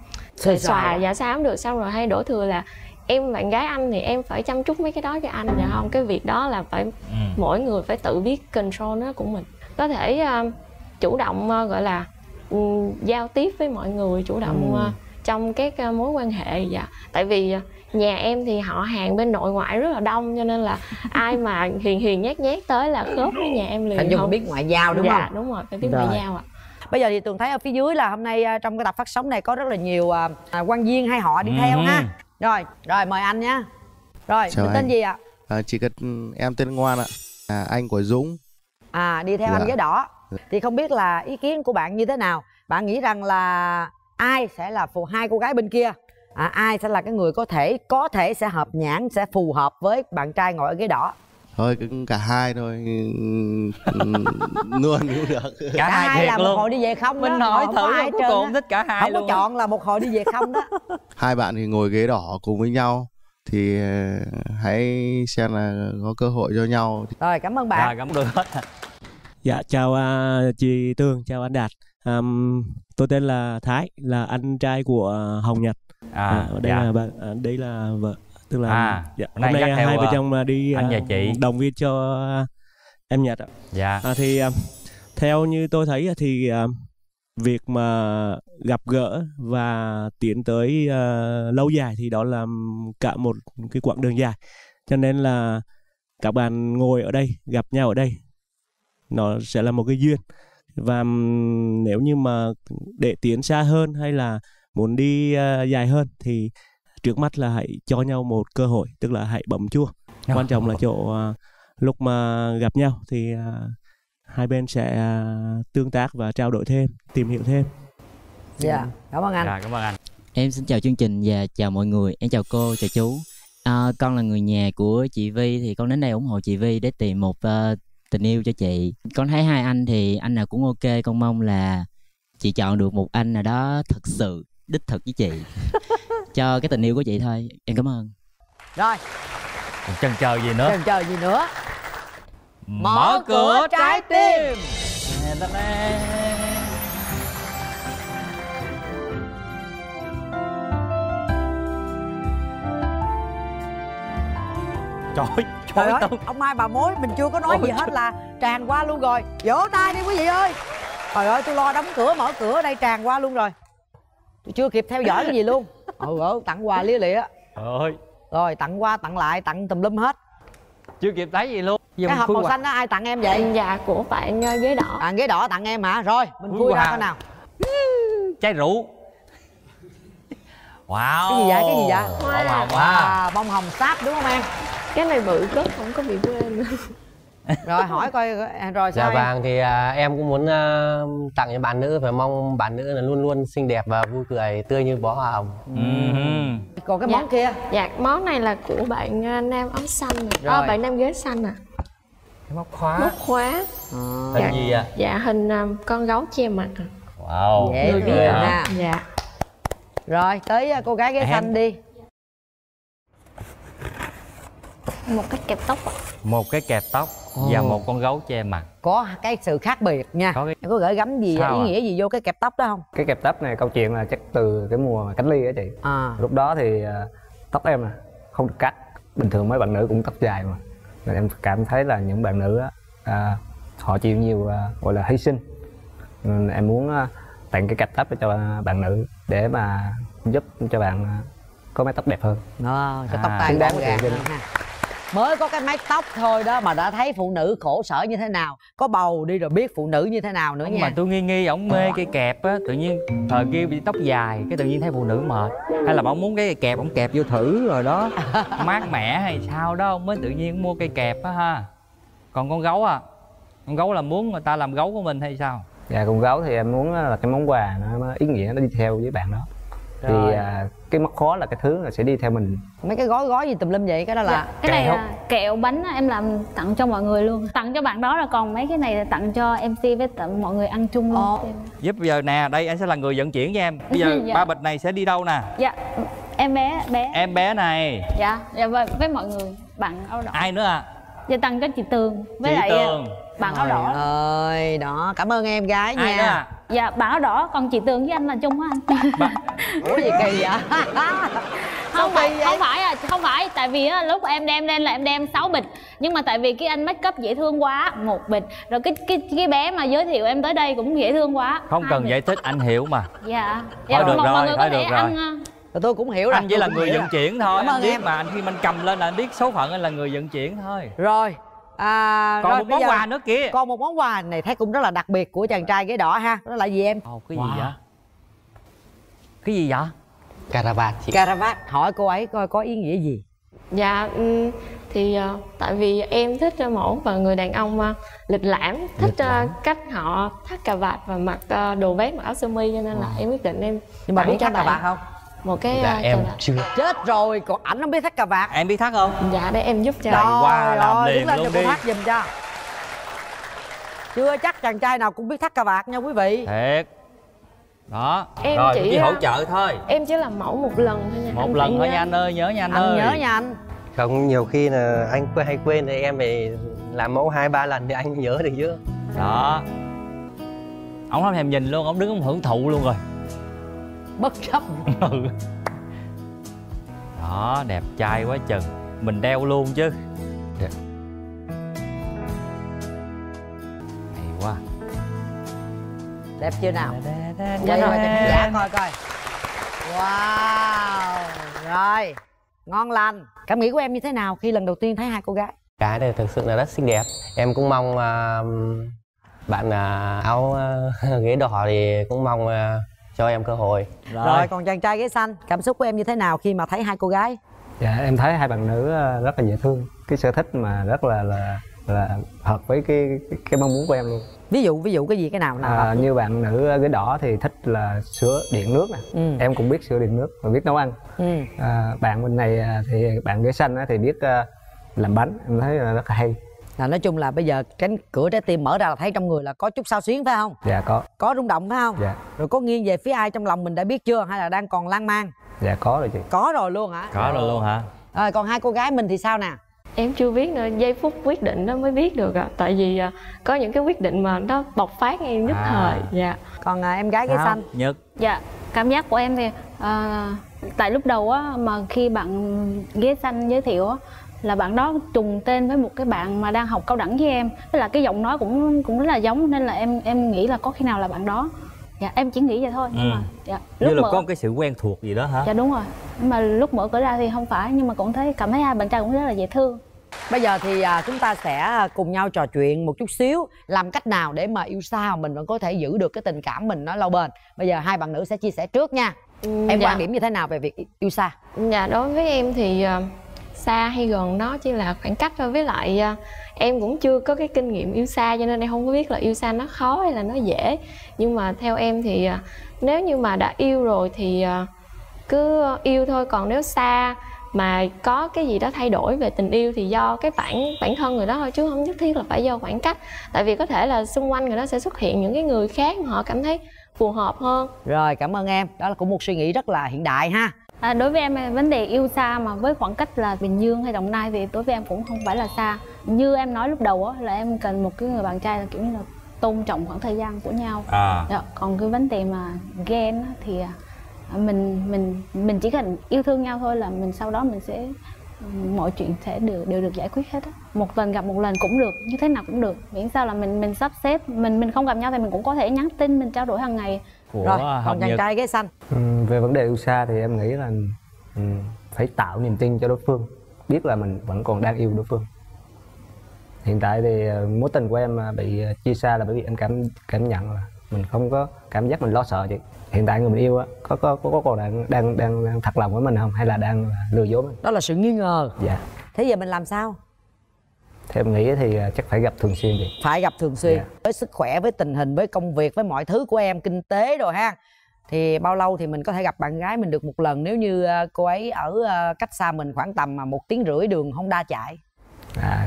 xòa dạ sao không được. Xong rồi hay đổ thừa là em bạn gái anh thì em phải chăm chút mấy cái đó cho anh, dạ không, cái việc đó là phải mỗi người phải tự biết control nó của mình, có thể chủ động gọi là giao tiếp với mọi người, chủ động trong các mối quan hệ. Dạ, tại vì nhà em thì họ hàng bên nội ngoại rất là đông, cho nên là ai mà hiền nhát tới là khớp với nhà em liền. Thành Dung biết ngoại giao đúng không? Đúng rồi, phải biết ngoại giao ạ. Bây giờ thì Tường thấy ở phía dưới là hôm nay trong cái tập phát sóng này có rất là nhiều quan viên hay họ đi theo ha. Rồi mời anh nhá. Rồi, mình tên gì ạ? Chị em tên Ngoan ạ. Anh của Dũng. Đi theo anh ghế đỏ. Thì không biết là ý kiến của bạn như thế nào? Bạn nghĩ rằng là ai sẽ là phụ hai cô gái bên kia? Ai sẽ là cái người có thể sẽ hợp nhãn, sẽ phù hợp với bạn trai ngồi ở ghế đỏ? Thôi cả hai thôi. Luôn cũng được. Cả hai là luôn. Một hồi đi về không. Mình nói thử ai cuối cùng thích cả hai không luôn. Không có chọn là một hồi đi về không đó. Hai bạn thì ngồi ghế đỏ cùng với nhau thì hãy xem là có cơ hội cho nhau. Rồi, cảm ơn bạn. Rồi, cảm ơn hết. Dạ, chào chị Tường, chào anh Đạt. Tôi tên là Thái, là anh trai của Hồng Nhật. Đây là vợ, tức là dạ, hôm nay hai vợ chồng đi anh và chị động viên cho em Nhật ạ. Dạ. Thì theo như tôi thấy thì việc mà gặp gỡ và tiến tới lâu dài thì đó là cả một cái quãng đường dài, cho nên là các bạn ngồi ở đây gặp nhau ở đây nó sẽ là một cái duyên, và nếu như mà để tiến xa hơn hay là muốn đi dài hơn thì trước mắt là hãy cho nhau một cơ hội, tức là hãy bấm chuông. Quan trọng là chỗ lúc mà gặp nhau thì hai bên sẽ tương tác và trao đổi thêm, tìm hiểu thêm. Dạ, cảm ơn anh. Dạ, cảm ơn anh. Em xin chào chương trình và chào mọi người. Em chào cô, chào chú. Con là người nhà của chị Vy, thì con đến đây ủng hộ chị Vy để tìm một tình yêu cho chị. Con thấy hai anh thì anh nào cũng ok, con mong là chị chọn được một anh nào đó thật sự đích thực với chị cho cái tình yêu của chị thôi. Em cảm ơn. Rồi, chần chờ gì nữa? Chần chờ gì nữa? Mở cửa trái tim. Trời ơi, ông Mai bà mối mình chưa có nói gì hết là tràn qua luôn rồi. Vỗ tay đi quý vị ơi. Trời ơi, tôi lo đóng cửa mở cửa ở đây tràn qua luôn rồi. Tôi chưa kịp theo dõi cái gì luôn. Tặng quà lia lịa. Trời ơi. Rồi tặng qua tặng lại tặng tùm lum hết. Chưa kịp thấy gì luôn. Cái hộp màu xanh đó ai tặng em vậy? Dạ của bạn ghế đỏ. À, ghế đỏ tặng em hả? Rồi mình vui ra coi nào. Chai rượu. Wow. Cái gì vậy? Cái gì vậy? Wow. Bông hồng sáp đúng không em? Cái này bự cất không có bị quê nữa. Rồi hỏi coi rồi sao dạ vàng thì em cũng muốn tặng cho bạn nữ, phải mong bạn nữ là luôn luôn xinh đẹp và vui cười tươi như bó hoa hồng. Còn cái món kia? Dạ món này là của bạn nam áo xanh à. Bạn nam ghế xanh à. Cái móc khóa. Móc khóa hình dạ, gì à? Dạ hình con gấu che mặt à. Wow. Dễ cười ha. Dạ. Rồi tới cô gái ghế xanh đi. Một cái kẹp tóc. Một cái kẹp tóc và một con gấu che mặt. Có cái sự khác biệt nha. Có cái... Em có gửi gắm gì, ý nghĩa gì vô cái kẹp tóc đó không? Cái kẹp tóc này câu chuyện là chắc từ cái mùa cách ly á chị. Lúc đó thì tóc em không được cắt. Bình thường mấy bạn nữ cũng tóc dài mà. Nên em cảm thấy là những bạn nữ họ chịu nhiều gọi là hy sinh. Nên em muốn tặng cái kẹp tóc cho bạn nữ để mà giúp cho bạn có mái tóc đẹp hơn. Cho tóc tai gọn gàng hơn ha. Mới có cái mái tóc thôi đó mà đã thấy phụ nữ khổ sở như thế nào. Có bầu đi rồi biết phụ nữ như thế nào nữa nha. Mà tôi nghi ổng mê cây kẹp á. Tự nhiên thời kia bị tóc dài, cái tự nhiên thấy phụ nữ mệt. Hay là ổng muốn cái kẹp ổng kẹp vô thử rồi đó mát mẻ hay sao đó, ông mới tự nhiên mua cây kẹp á ha. Còn con gấu à? Con gấu là muốn người ta làm gấu của mình hay sao? Dạ con gấu thì em muốn là cái món quà nó ý nghĩa, nó đi theo với bạn đó. Rồi. Thì cái móc khó là cái thứ là sẽ đi theo mình. Mấy cái gói gì tùm lum vậy, cái đó là cái này là kẹo bánh em làm tặng cho mọi người luôn. Tặng cho bạn đó rồi còn mấy cái này là tặng cho MC với tặng mọi người ăn chung luôn. Giúp bây giờ nè, đây anh sẽ là người vận chuyển cho em. Bây giờ ba bịch này sẽ đi đâu nè? Dạ, em bé. Em bé này. Dạ, với mọi người, bạn áo đỏ. Ai nữa à? Dạ tặng cho chị Tường với chị lại Tường. Bạn áo đỏ ơi đó, cảm ơn em gái nha. Ai đó à? Dạ bạn áo đỏ, còn chị Tường với anh là chung á anh. Ủa gì kỳ vậy? Không phải, tại vì lúc em đem lên là em đem 6 bịch. Nhưng mà tại vì cái anh make up dễ thương quá, 1 bịch. Rồi cái bé mà giới thiệu em tới đây cũng dễ thương quá. Không cần giải thích, anh hiểu mà. Dạ. Thôi được rồi, thôi được rồi. Tôi cũng hiểu rồi. Anh chỉ là người vận chuyển thôi. Anh biết mà, anh khi anh cầm lên là anh biết số phận anh là người vận chuyển thôi. Rồi. Còn rồi, một món quà nữa kìa. Còn một món quà này thấy cũng rất là đặc biệt của chàng trai ghế đỏ ha. Đó là gì em? Cái gì vậy? Cái gì vậy? Caravan chị. Caravan. Hỏi cô ấy coi có ý nghĩa gì. Dạ thì tại vì em thích mẫu và người đàn ông lịch lãm. Thích cách họ thắt cà vạt và mặc đồ vest, mặc áo sơ mi. Cho nên là em quyết định em. Nhưng mà biết thắt cà vạt không? Một cái em chưa. Chết rồi, còn ảnh không biết thắt cà vạt. Em biết thắt không? Dạ để em giúp cho. Đầy qua làm liền luôn đi. Thắt giùm cho. Chưa chắc chàng trai nào cũng biết thắt cà vạt nha quý vị. Thiệt. Đó. Em rồi, chỉ hỗ trợ thôi. Em chỉ làm mẫu một lần thôi nha. Một lần thôi nha anh ơi, nhớ nha anh ơi. Nhớ nha anh. Không nhiều khi là anh hay quên thì em phải làm mẫu 2-3 lần thì anh nhớ được chứ. Đó. Ông không thèm nhìn luôn, ông đứng ông hưởng thụ luôn rồi. Bất chấp. Đó, đẹp trai quá chừng. Mình đeo luôn chứ. Hay quá. Đẹp chưa nào? Dạ rồi, dạ coi coi. Wow. Rồi, ngon lành. Cảm nghĩ của em như thế nào khi lần đầu tiên thấy hai cô gái? Cái này thực sự là rất xinh đẹp. Em cũng mong bạn áo ghế đỏ thì cũng mong cho em cơ hội. Rồi còn chàng trai ghế xanh, cảm xúc của em như thế nào khi mà thấy hai cô gái? Dạ em thấy hai bạn nữ rất là dễ thương, cái sở thích mà rất là hợp với cái mong muốn của em luôn. Ví dụ cái gì, cái nào nào hợp? Như bạn nữ ghế đỏ thì thích là sửa điện nước nè. Em cũng biết sửa điện nước và biết nấu ăn. Bạn bên này thì bạn ghế xanh thì biết làm bánh, em thấy rất là hay. Là nói chung là bây giờ cánh cửa trái tim mở ra là thấy trong người là có chút xao xuyến phải không? Dạ có. Có rung động phải không? Dạ. Rồi có nghiêng về phía ai trong lòng mình đã biết chưa hay là đang còn lan man? Dạ có rồi chị. Có rồi luôn hả? Có rồi luôn hả? Rồi còn hai cô gái mình thì sao nè? Em chưa biết nữa, giây phút quyết định nó mới biết được ạ. Tại vì có những cái quyết định mà nó bộc phát ngay nhất thời. Dạ. Còn em gái cái xanh Nhật. Dạ. Cảm giác của em thì tại lúc đầu á, mà khi bạn ghế xanh giới thiệu á, là bạn đó trùng tên với một cái bạn mà đang học cao đẳng với em, tức là cái giọng nói cũng rất là giống, nên là em nghĩ là có khi nào là bạn đó. Dạ em chỉ nghĩ vậy thôi. Nhưng mà dạ, lúc như là mở... có cái sự quen thuộc gì đó hả? Dạ đúng rồi, nhưng mà lúc mở cửa ra thì không phải, nhưng mà cũng thấy cảm thấy hai bạn trai cũng rất là dễ thương. Bây giờ thì chúng ta sẽ cùng nhau trò chuyện một chút xíu làm cách nào để mà yêu sao mình vẫn có thể giữ được cái tình cảm mình nó lâu bền. Bây giờ hai bạn nữ sẽ chia sẻ trước nha. Em quan điểm như thế nào về việc yêu xa? Dạ đối với em thì xa hay gần nó chỉ là khoảng cách thôi, với lại em cũng chưa có cái kinh nghiệm yêu xa cho nên em không có biết là yêu xa nó khó hay là nó dễ. Nhưng mà theo em thì nếu như mà đã yêu rồi thì cứ yêu thôi, còn nếu xa mà có cái gì đó thay đổi về tình yêu thì do cái bản thân người đó thôi, chứ không nhất thiết là phải do khoảng cách. Tại vì có thể là xung quanh người đó sẽ xuất hiện những cái người khác mà họ cảm thấy phù hợp hơn. Rồi cảm ơn em, đó là cũng một suy nghĩ rất là hiện đại ha. Đối với em, vấn đề yêu xa mà với khoảng cách là Bình Dương hay Đồng Nai thì đối với em cũng không phải là xa. Như em nói lúc đầu á, là em cần một cái người bạn trai là kiểu như là tôn trọng khoảng thời gian của nhau. Đó, còn cái vấn đề mà ghen á, thì mình chỉ cần yêu thương nhau thôi là mình sau đó mình sẽ mọi chuyện sẽ đều được giải quyết hết á. Một lần gặp một lần cũng được, như thế nào cũng được, miễn sao là mình sắp xếp. Mình không gặp nhau thì mình cũng có thể nhắn tin, mình trao đổi hàng ngày. Rồi còn chàng trai ghế xanh? Về vấn đề yêu xa thì em nghĩ là phải tạo niềm tin cho đối phương, biết là mình vẫn còn đang yêu đối phương. Hiện tại thì mối tình của em bị chia xa là bởi vì em cảm nhận là mình không có cảm giác, mình lo sợ chị. Hiện tại người mình yêu á, có còn đang thật lòng với mình không hay là đang lừa dối mình? Đó là sự nghi ngờ. Dạ. Thế giờ mình làm sao? Theo em nghĩ thì chắc phải gặp thường xuyên vậy. Phải gặp thường xuyên. Yeah. Với sức khỏe, với tình hình, với công việc, với mọi thứ của em, kinh tế rồi ha. Thì bao lâu thì mình có thể gặp bạn gái mình được một lần nếu như cô ấy ở cách xa mình khoảng tầm 1,5 tiếng đường Honda chạy?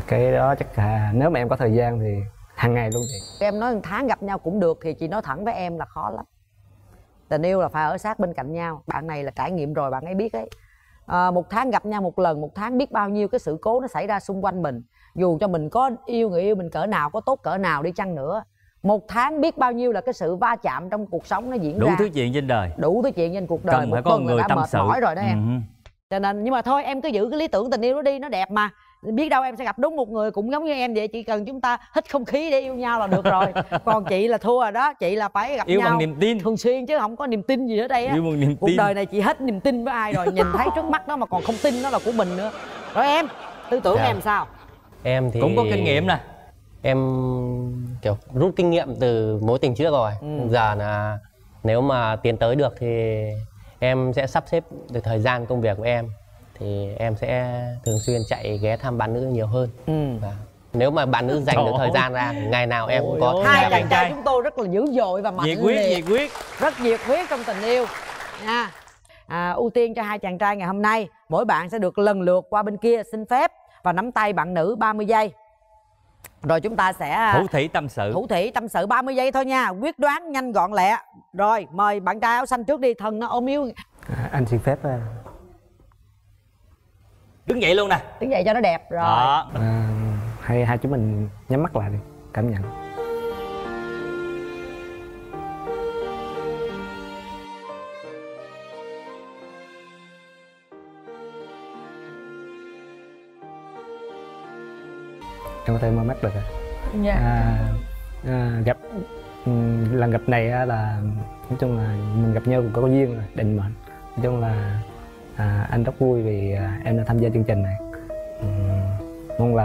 Cái đó chắc là nếu mà em có thời gian thì hàng ngày luôn chị. Em nói 1 tháng gặp nhau cũng được thì chị nói thẳng với em là khó lắm. Tình yêu là phải ở sát bên cạnh nhau. Bạn này là trải nghiệm rồi, bạn ấy biết ấy. 1 tháng gặp nhau 1 lần, 1 tháng biết bao nhiêu cái sự cố nó xảy ra xung quanh mình. Dù cho mình có yêu người yêu mình cỡ nào, có tốt cỡ nào đi chăng nữa, 1 tháng biết bao nhiêu là cái sự va chạm trong cuộc sống nó diễn ra. Đủ thứ chuyện trên đời. Đủ thứ chuyện trên cuộc đời. Cần phải có người tâm sự. Mệt mỏi rồi đó em. Cho nên nhưng mà thôi em cứ giữ cái lý tưởng tình yêu đó đi, nó đẹp mà. Biết đâu em sẽ gặp đúng một người cũng giống như em vậy. Chỉ cần chúng ta hít không khí để yêu nhau là được rồi. Còn chị là thua rồi đó, chị là phải gặp yêu nhau bằng niềm tin thường xuyên chứ không có niềm tin gì ở đây á. Yêu bằng niềm tin. Cuộc đời này chị hết niềm tin với ai rồi, nhìn thấy trước mắt nó mà còn không tin nó là của mình nữa. Rồi em, tư tưởng em sao? Em thì cũng có kinh nghiệm nè, em kiểu rút kinh nghiệm từ mối tình trước rồi. Giờ là nếu mà tiến tới được thì em sẽ sắp xếp được thời gian công việc của em, thì em sẽ thường xuyên chạy ghé thăm bạn nữ nhiều hơn. Và nếu mà bạn nữ dành được thời gian ra, ngày nào em cũng có. Hai chàng trai chúng tôi rất là dữ dội và mạnh liệt, nhiệt huyết, rất nhiệt huyết trong tình yêu nha. Ưu tiên cho hai chàng trai ngày hôm nay, mỗi bạn sẽ được lần lượt qua bên kia xin phép và nắm tay bạn nữ 30 giây. Rồi chúng ta sẽ thủ thỉ tâm sự 30 giây thôi nha, quyết đoán, nhanh gọn lẹ. Rồi mời bạn trai áo xanh trước đi, thần nó ôm yếu. Anh xin phép đứng dậy luôn nè. Đứng dậy cho nó đẹp rồi. Hai chúng mình nhắm mắt lại đi, cảm nhận. Em có thể mở mắt được rồi. Dạ. Lần gặp này là nói chung là mình gặp nhau cũng có duyên rồi, định mệnh. Nói chung là anh rất vui vì em đã tham gia chương trình này. Mong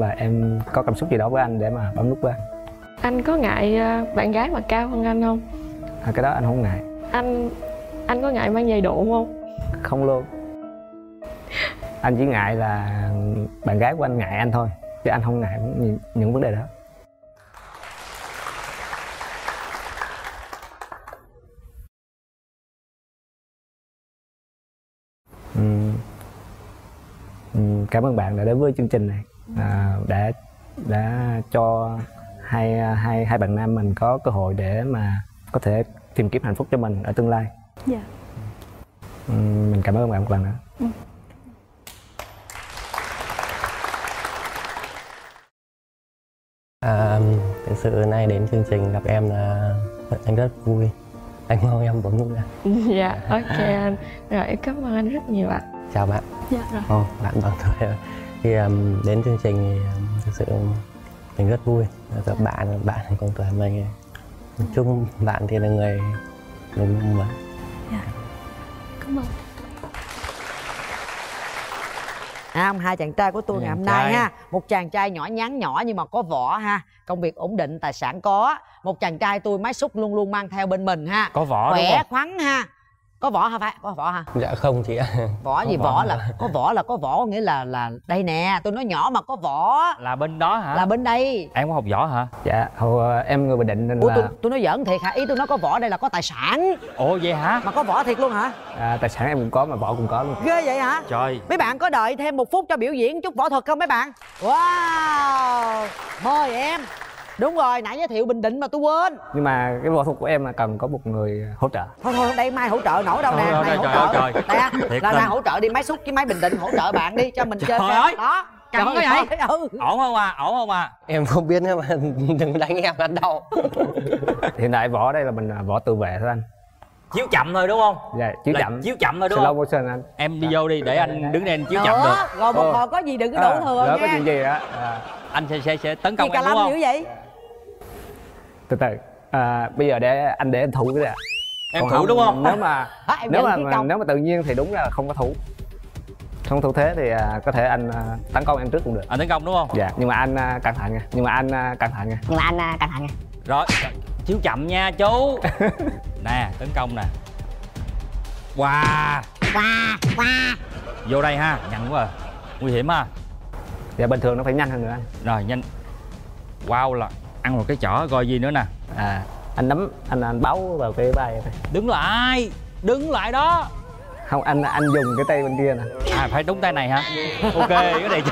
là em có cảm xúc gì đó với anh để mà bấm nút với anh. Anh có ngại bạn gái mà cao hơn anh không? Cái đó anh không ngại. Anh có ngại mang giày độ không? Không luôn. Anh chỉ ngại là bạn gái của anh ngại anh thôi, chứ anh không ngại những vấn đề đó. Cảm ơn bạn đã đến với chương trình này. để cho hai bạn nam mình có cơ hội để mà có thể tìm kiếm hạnh phúc cho mình ở tương lai. Dạ. Mình cảm ơn bạn một lần nữa. Thực sự nay đến chương trình gặp em là anh rất vui. Anh mong em bấm nút nha. Dạ, ok anh. Rồi em cảm ơn anh rất nhiều ạ. Chào bạn. Dạ rồi. Ồ, bạn toàn thời rồi. Khi đến chương trình thì thực sự mình rất vui. Gặp bạn còn tuổi mình. Chung bạn thì là người mình mong. Dạ. Cảm ơn. Hai chàng trai của tôi ngày hôm nay ha. Một chàng trai nhỏ nhắn nhỏ nhưng mà có võ ha. Công việc ổn định, tài sản có. Một chàng trai tôi máy xúc luôn luôn mang theo bên mình ha. Có võ khỏe, đúng không? Khoắn ha. Có võ hả? Phải có võ hả? Dạ không chị ạ. Võ có gì? Võ là có võ, là có võ nghĩa là đây nè, tôi nói nhỏ mà có võ là bên đó hả? Là bên đây. Em có học võ hả? Dạ, em người Bình Định nên là tôi nói giỡn thiệt hả? Ý tôi nói có võ đây là có tài sản. Ồ vậy hả? Mà có võ thiệt luôn hả? À, tài sản em cũng có mà võ cũng có luôn. Ghê vậy hả? Trời. Mấy bạn có đợi thêm một phút cho biểu diễn chút võ thuật không mấy bạn? Wow. Mời em. Đúng rồi, nãy giới thiệu Bình Định mà tôi quên. Nhưng mà cái võ thuật của em là cần có một người hỗ trợ. Thôi thôi, đây mai hỗ trợ nổi đâu nè. Này hỗ trợ. Đây là hỗ trợ đi, máy xúc với máy Bình Định hỗ trợ bạn đi cho mình chơi. Trời đó. Cầm cái vậy. Ổn không à? Ổn không à? Em không biết nữa mà đừng đánh em đánh đâu. Hiện tại võ đây là mình võ tự vệ thôi anh. Chiếu chậm thôi đúng không? Dạ, chiếu chậm. Chiếu chậm thôi đúng không? Slow motion anh. Em đi vô đi để anh đứng đây anh chiếu chậm được. Rồi một hồi có gì đừng có đổ thừa nha. Có chuyện gì á? Anh sẽ tấn công em đúng không? Gì vậy? Từ từ, bây giờ để anh thủ cái này. Em còn thủ không, đúng không? Nếu mà tự nhiên thì đúng là không có thủ. Không thủ thế thì có thể anh tấn công em trước cũng được. Anh tấn công đúng không? Dạ, nhưng mà anh cẩn thận nha. Rồi, chiếu chậm nha chú. Nè, tấn công nè. Wow. Vô đây ha, nhanh quá. Nguy hiểm ha. Dạ bình thường nó phải nhanh hơn nữa anh. Rồi, nhanh. Wow là ăn một cái chỏ coi gì nữa nè. À, anh nắm anh bấu vào cái vai. Đứng lại đó. Không, anh dùng cái tay bên kia nè. À phải đúng tay này hả? Ok, cái này.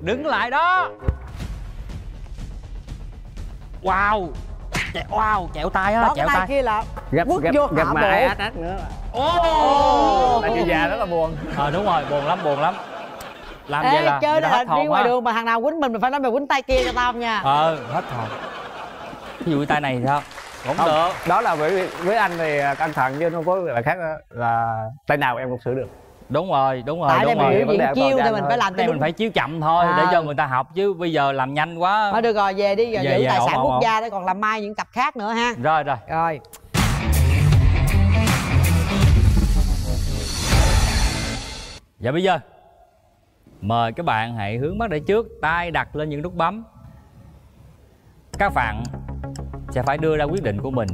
Đứng lại đó. Wow. Wow, chẹo tay á, chẹo tay. Cái kia là gấp mà ai át nữa. Ồ. Tại chị già rất là buồn. Ờ đúng rồi, buồn lắm. Làm vậy là chơi là hết đi ngoài đường mà thằng nào quýnh mình phải nói mày quýnh tay kia cho tao nha. Hết hồn. Ví dụ tay này thì sao? Không được. Đó là với anh thì cẩn thận chứ không có người khác là tay nào em cũng sửa được. Đúng rồi. Tại đây mình biểu diễn chiêu thì mình phải làm cái mình phải chiêu chậm thôi để cho người ta học chứ bây giờ làm nhanh quá. Thôi được rồi, về đi, giờ giữ tài sản quốc gia để còn làm mai những tập khác nữa ha. Rồi. Dạ bây giờ mời các bạn hãy hướng mắt để trước, tay đặt lên những nút bấm. Các bạn sẽ phải đưa ra quyết định của mình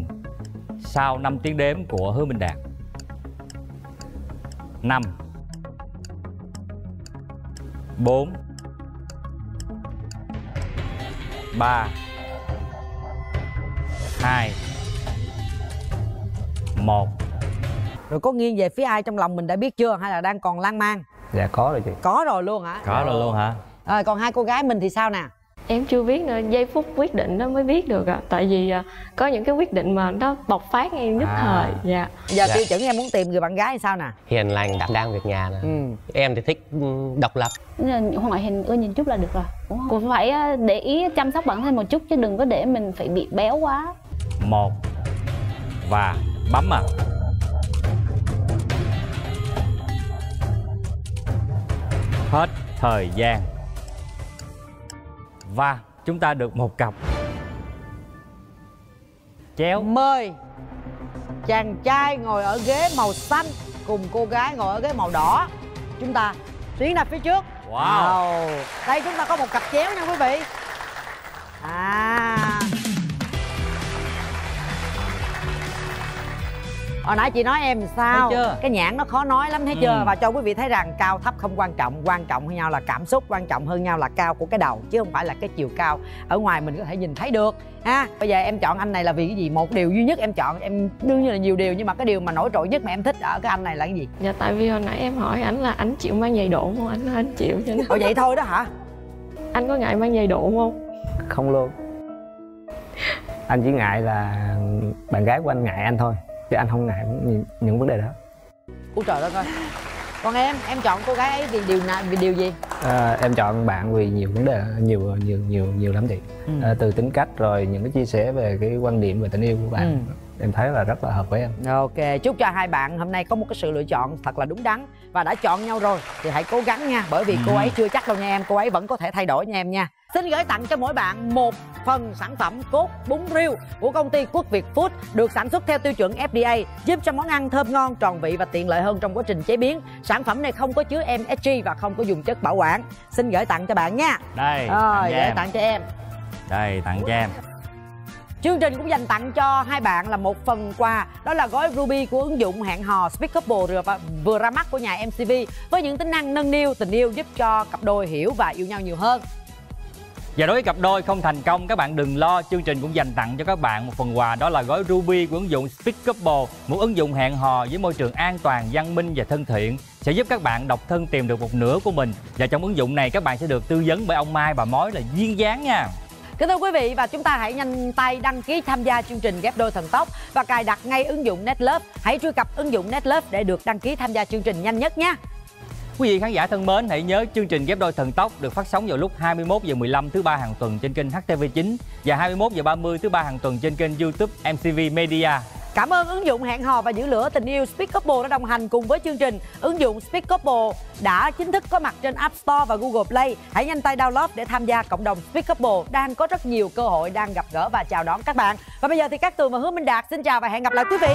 sau 5 tiếng đếm của Hứa Minh Đạt. 5 4 3 2 1. Rồi có nghiêng về phía ai trong lòng mình đã biết chưa hay là đang còn lan man? Dạ có rồi chị. Có rồi luôn hả? Có rồi luôn hả? Rồi còn hai cô gái mình thì sao nè? Em chưa biết nữa, giây phút quyết định đó mới biết được ạ. Tại vì có những cái quyết định mà nó bộc phát ngay nhất thời. Dạ. Giờ tiêu chuẩn em muốn tìm người bạn gái hay sao nè? Hiền lành, đảm đang việc nhà nè. Em thì thích độc lập. Ngoại hình ưa nhìn chút là được rồi. Cũng phải để ý chăm sóc bản thân một chút chứ đừng có để mình phải bị béo quá. 1 và bấm ạ. Hết thời gian. Và chúng ta được một cặp chéo. Mời chàng trai ngồi ở ghế màu xanh cùng cô gái ngồi ở ghế màu đỏ. Chúng ta tiến ra phía trước. Wow. Đây chúng ta có một cặp chéo nha quý vị. Hồi nãy chị nói em sao chưa? Cái nhãn nó khó nói lắm, thấy chưa? Và cho quý vị thấy rằng cao thấp không quan trọng, quan trọng hơn nhau là cảm xúc, quan trọng hơn nhau là cao của cái đầu chứ không phải là cái chiều cao ở ngoài mình có thể nhìn thấy được ha. Bây giờ em chọn anh này là vì cái gì? Một điều duy nhất em chọn, em đương nhiên là nhiều điều nhưng mà cái điều mà nổi trội nhất mà em thích ở cái anh này là cái gì? Dạ tại vì hồi nãy em hỏi ảnh là ảnh chịu mang giày độn không, ảnh nói ảnh chịu cho nên... Ủa vậy thôi đó hả? Anh có ngại mang giày độn không? Không luôn. Anh chỉ ngại là bạn gái của anh ngại anh thôi, chứ anh không ngại những vấn đề đó. Ủa trời đất ơi. Còn em chọn cô gái ấy vì điều gì? Em chọn bạn vì nhiều vấn đề, nhiều lắm chị. Từ tính cách rồi những cái chia sẻ về cái quan điểm về tình yêu của bạn, em thấy là rất là hợp với em. Ok, chúc cho hai bạn hôm nay có một cái sự lựa chọn thật là đúng đắn. Và đã chọn nhau rồi thì hãy cố gắng nha, bởi vì cô ấy chưa chắc đâu nha em, cô ấy vẫn có thể thay đổi nha em nha. Xin gửi tặng cho mỗi bạn một phần sản phẩm cốt bún riêu của công ty Quốc Việt Food, được sản xuất theo tiêu chuẩn FDA, giúp cho món ăn thơm ngon, tròn vị và tiện lợi hơn trong quá trình chế biến. Sản phẩm này không có chứa MSG và không có dùng chất bảo quản. Xin gửi tặng cho bạn nha. Đây, gửi tặng cho em. Đây, tặng cho em. Chương trình cũng dành tặng cho hai bạn là một phần quà, đó là gói Ruby của ứng dụng hẹn hò Speed Couple vừa ra mắt của nhà MCV, với những tính năng nâng niu tình yêu giúp cho cặp đôi hiểu và yêu nhau nhiều hơn. Và đối với cặp đôi không thành công, các bạn đừng lo, chương trình cũng dành tặng cho các bạn một phần quà, đó là gói Ruby của ứng dụng Speed Couple, một ứng dụng hẹn hò với môi trường an toàn, văn minh và thân thiện, sẽ giúp các bạn độc thân tìm được một nửa của mình. Và trong ứng dụng này các bạn sẽ được tư vấn bởi ông Mai, bà Mói là duyên dáng nha. Kính thưa quý vị, và chúng ta hãy nhanh tay đăng ký tham gia chương trình Ghép Đôi Thần Tốc và cài đặt ngay ứng dụng Netlove. Hãy truy cập ứng dụng Netlove để được đăng ký tham gia chương trình nhanh nhất nhé. Quý vị khán giả thân mến, hãy nhớ chương trình Ghép Đôi Thần Tốc được phát sóng vào lúc 21h15 thứ Ba hàng tuần trên kênh HTV9 và 21h30 thứ Ba hàng tuần trên kênh YouTube MCV Media. Cảm ơn ứng dụng hẹn hò và giữ lửa tình yêu Speed Couple đã đồng hành cùng với chương trình. Ứng dụng Speed Couple đã chính thức có mặt trên App Store và Google Play. Hãy nhanh tay download để tham gia cộng đồng Speed Couple đang có rất nhiều cơ hội, đang gặp gỡ và chào đón các bạn. Và bây giờ thì Cát Tường và Hứa Minh Đạt xin chào và hẹn gặp lại quý vị.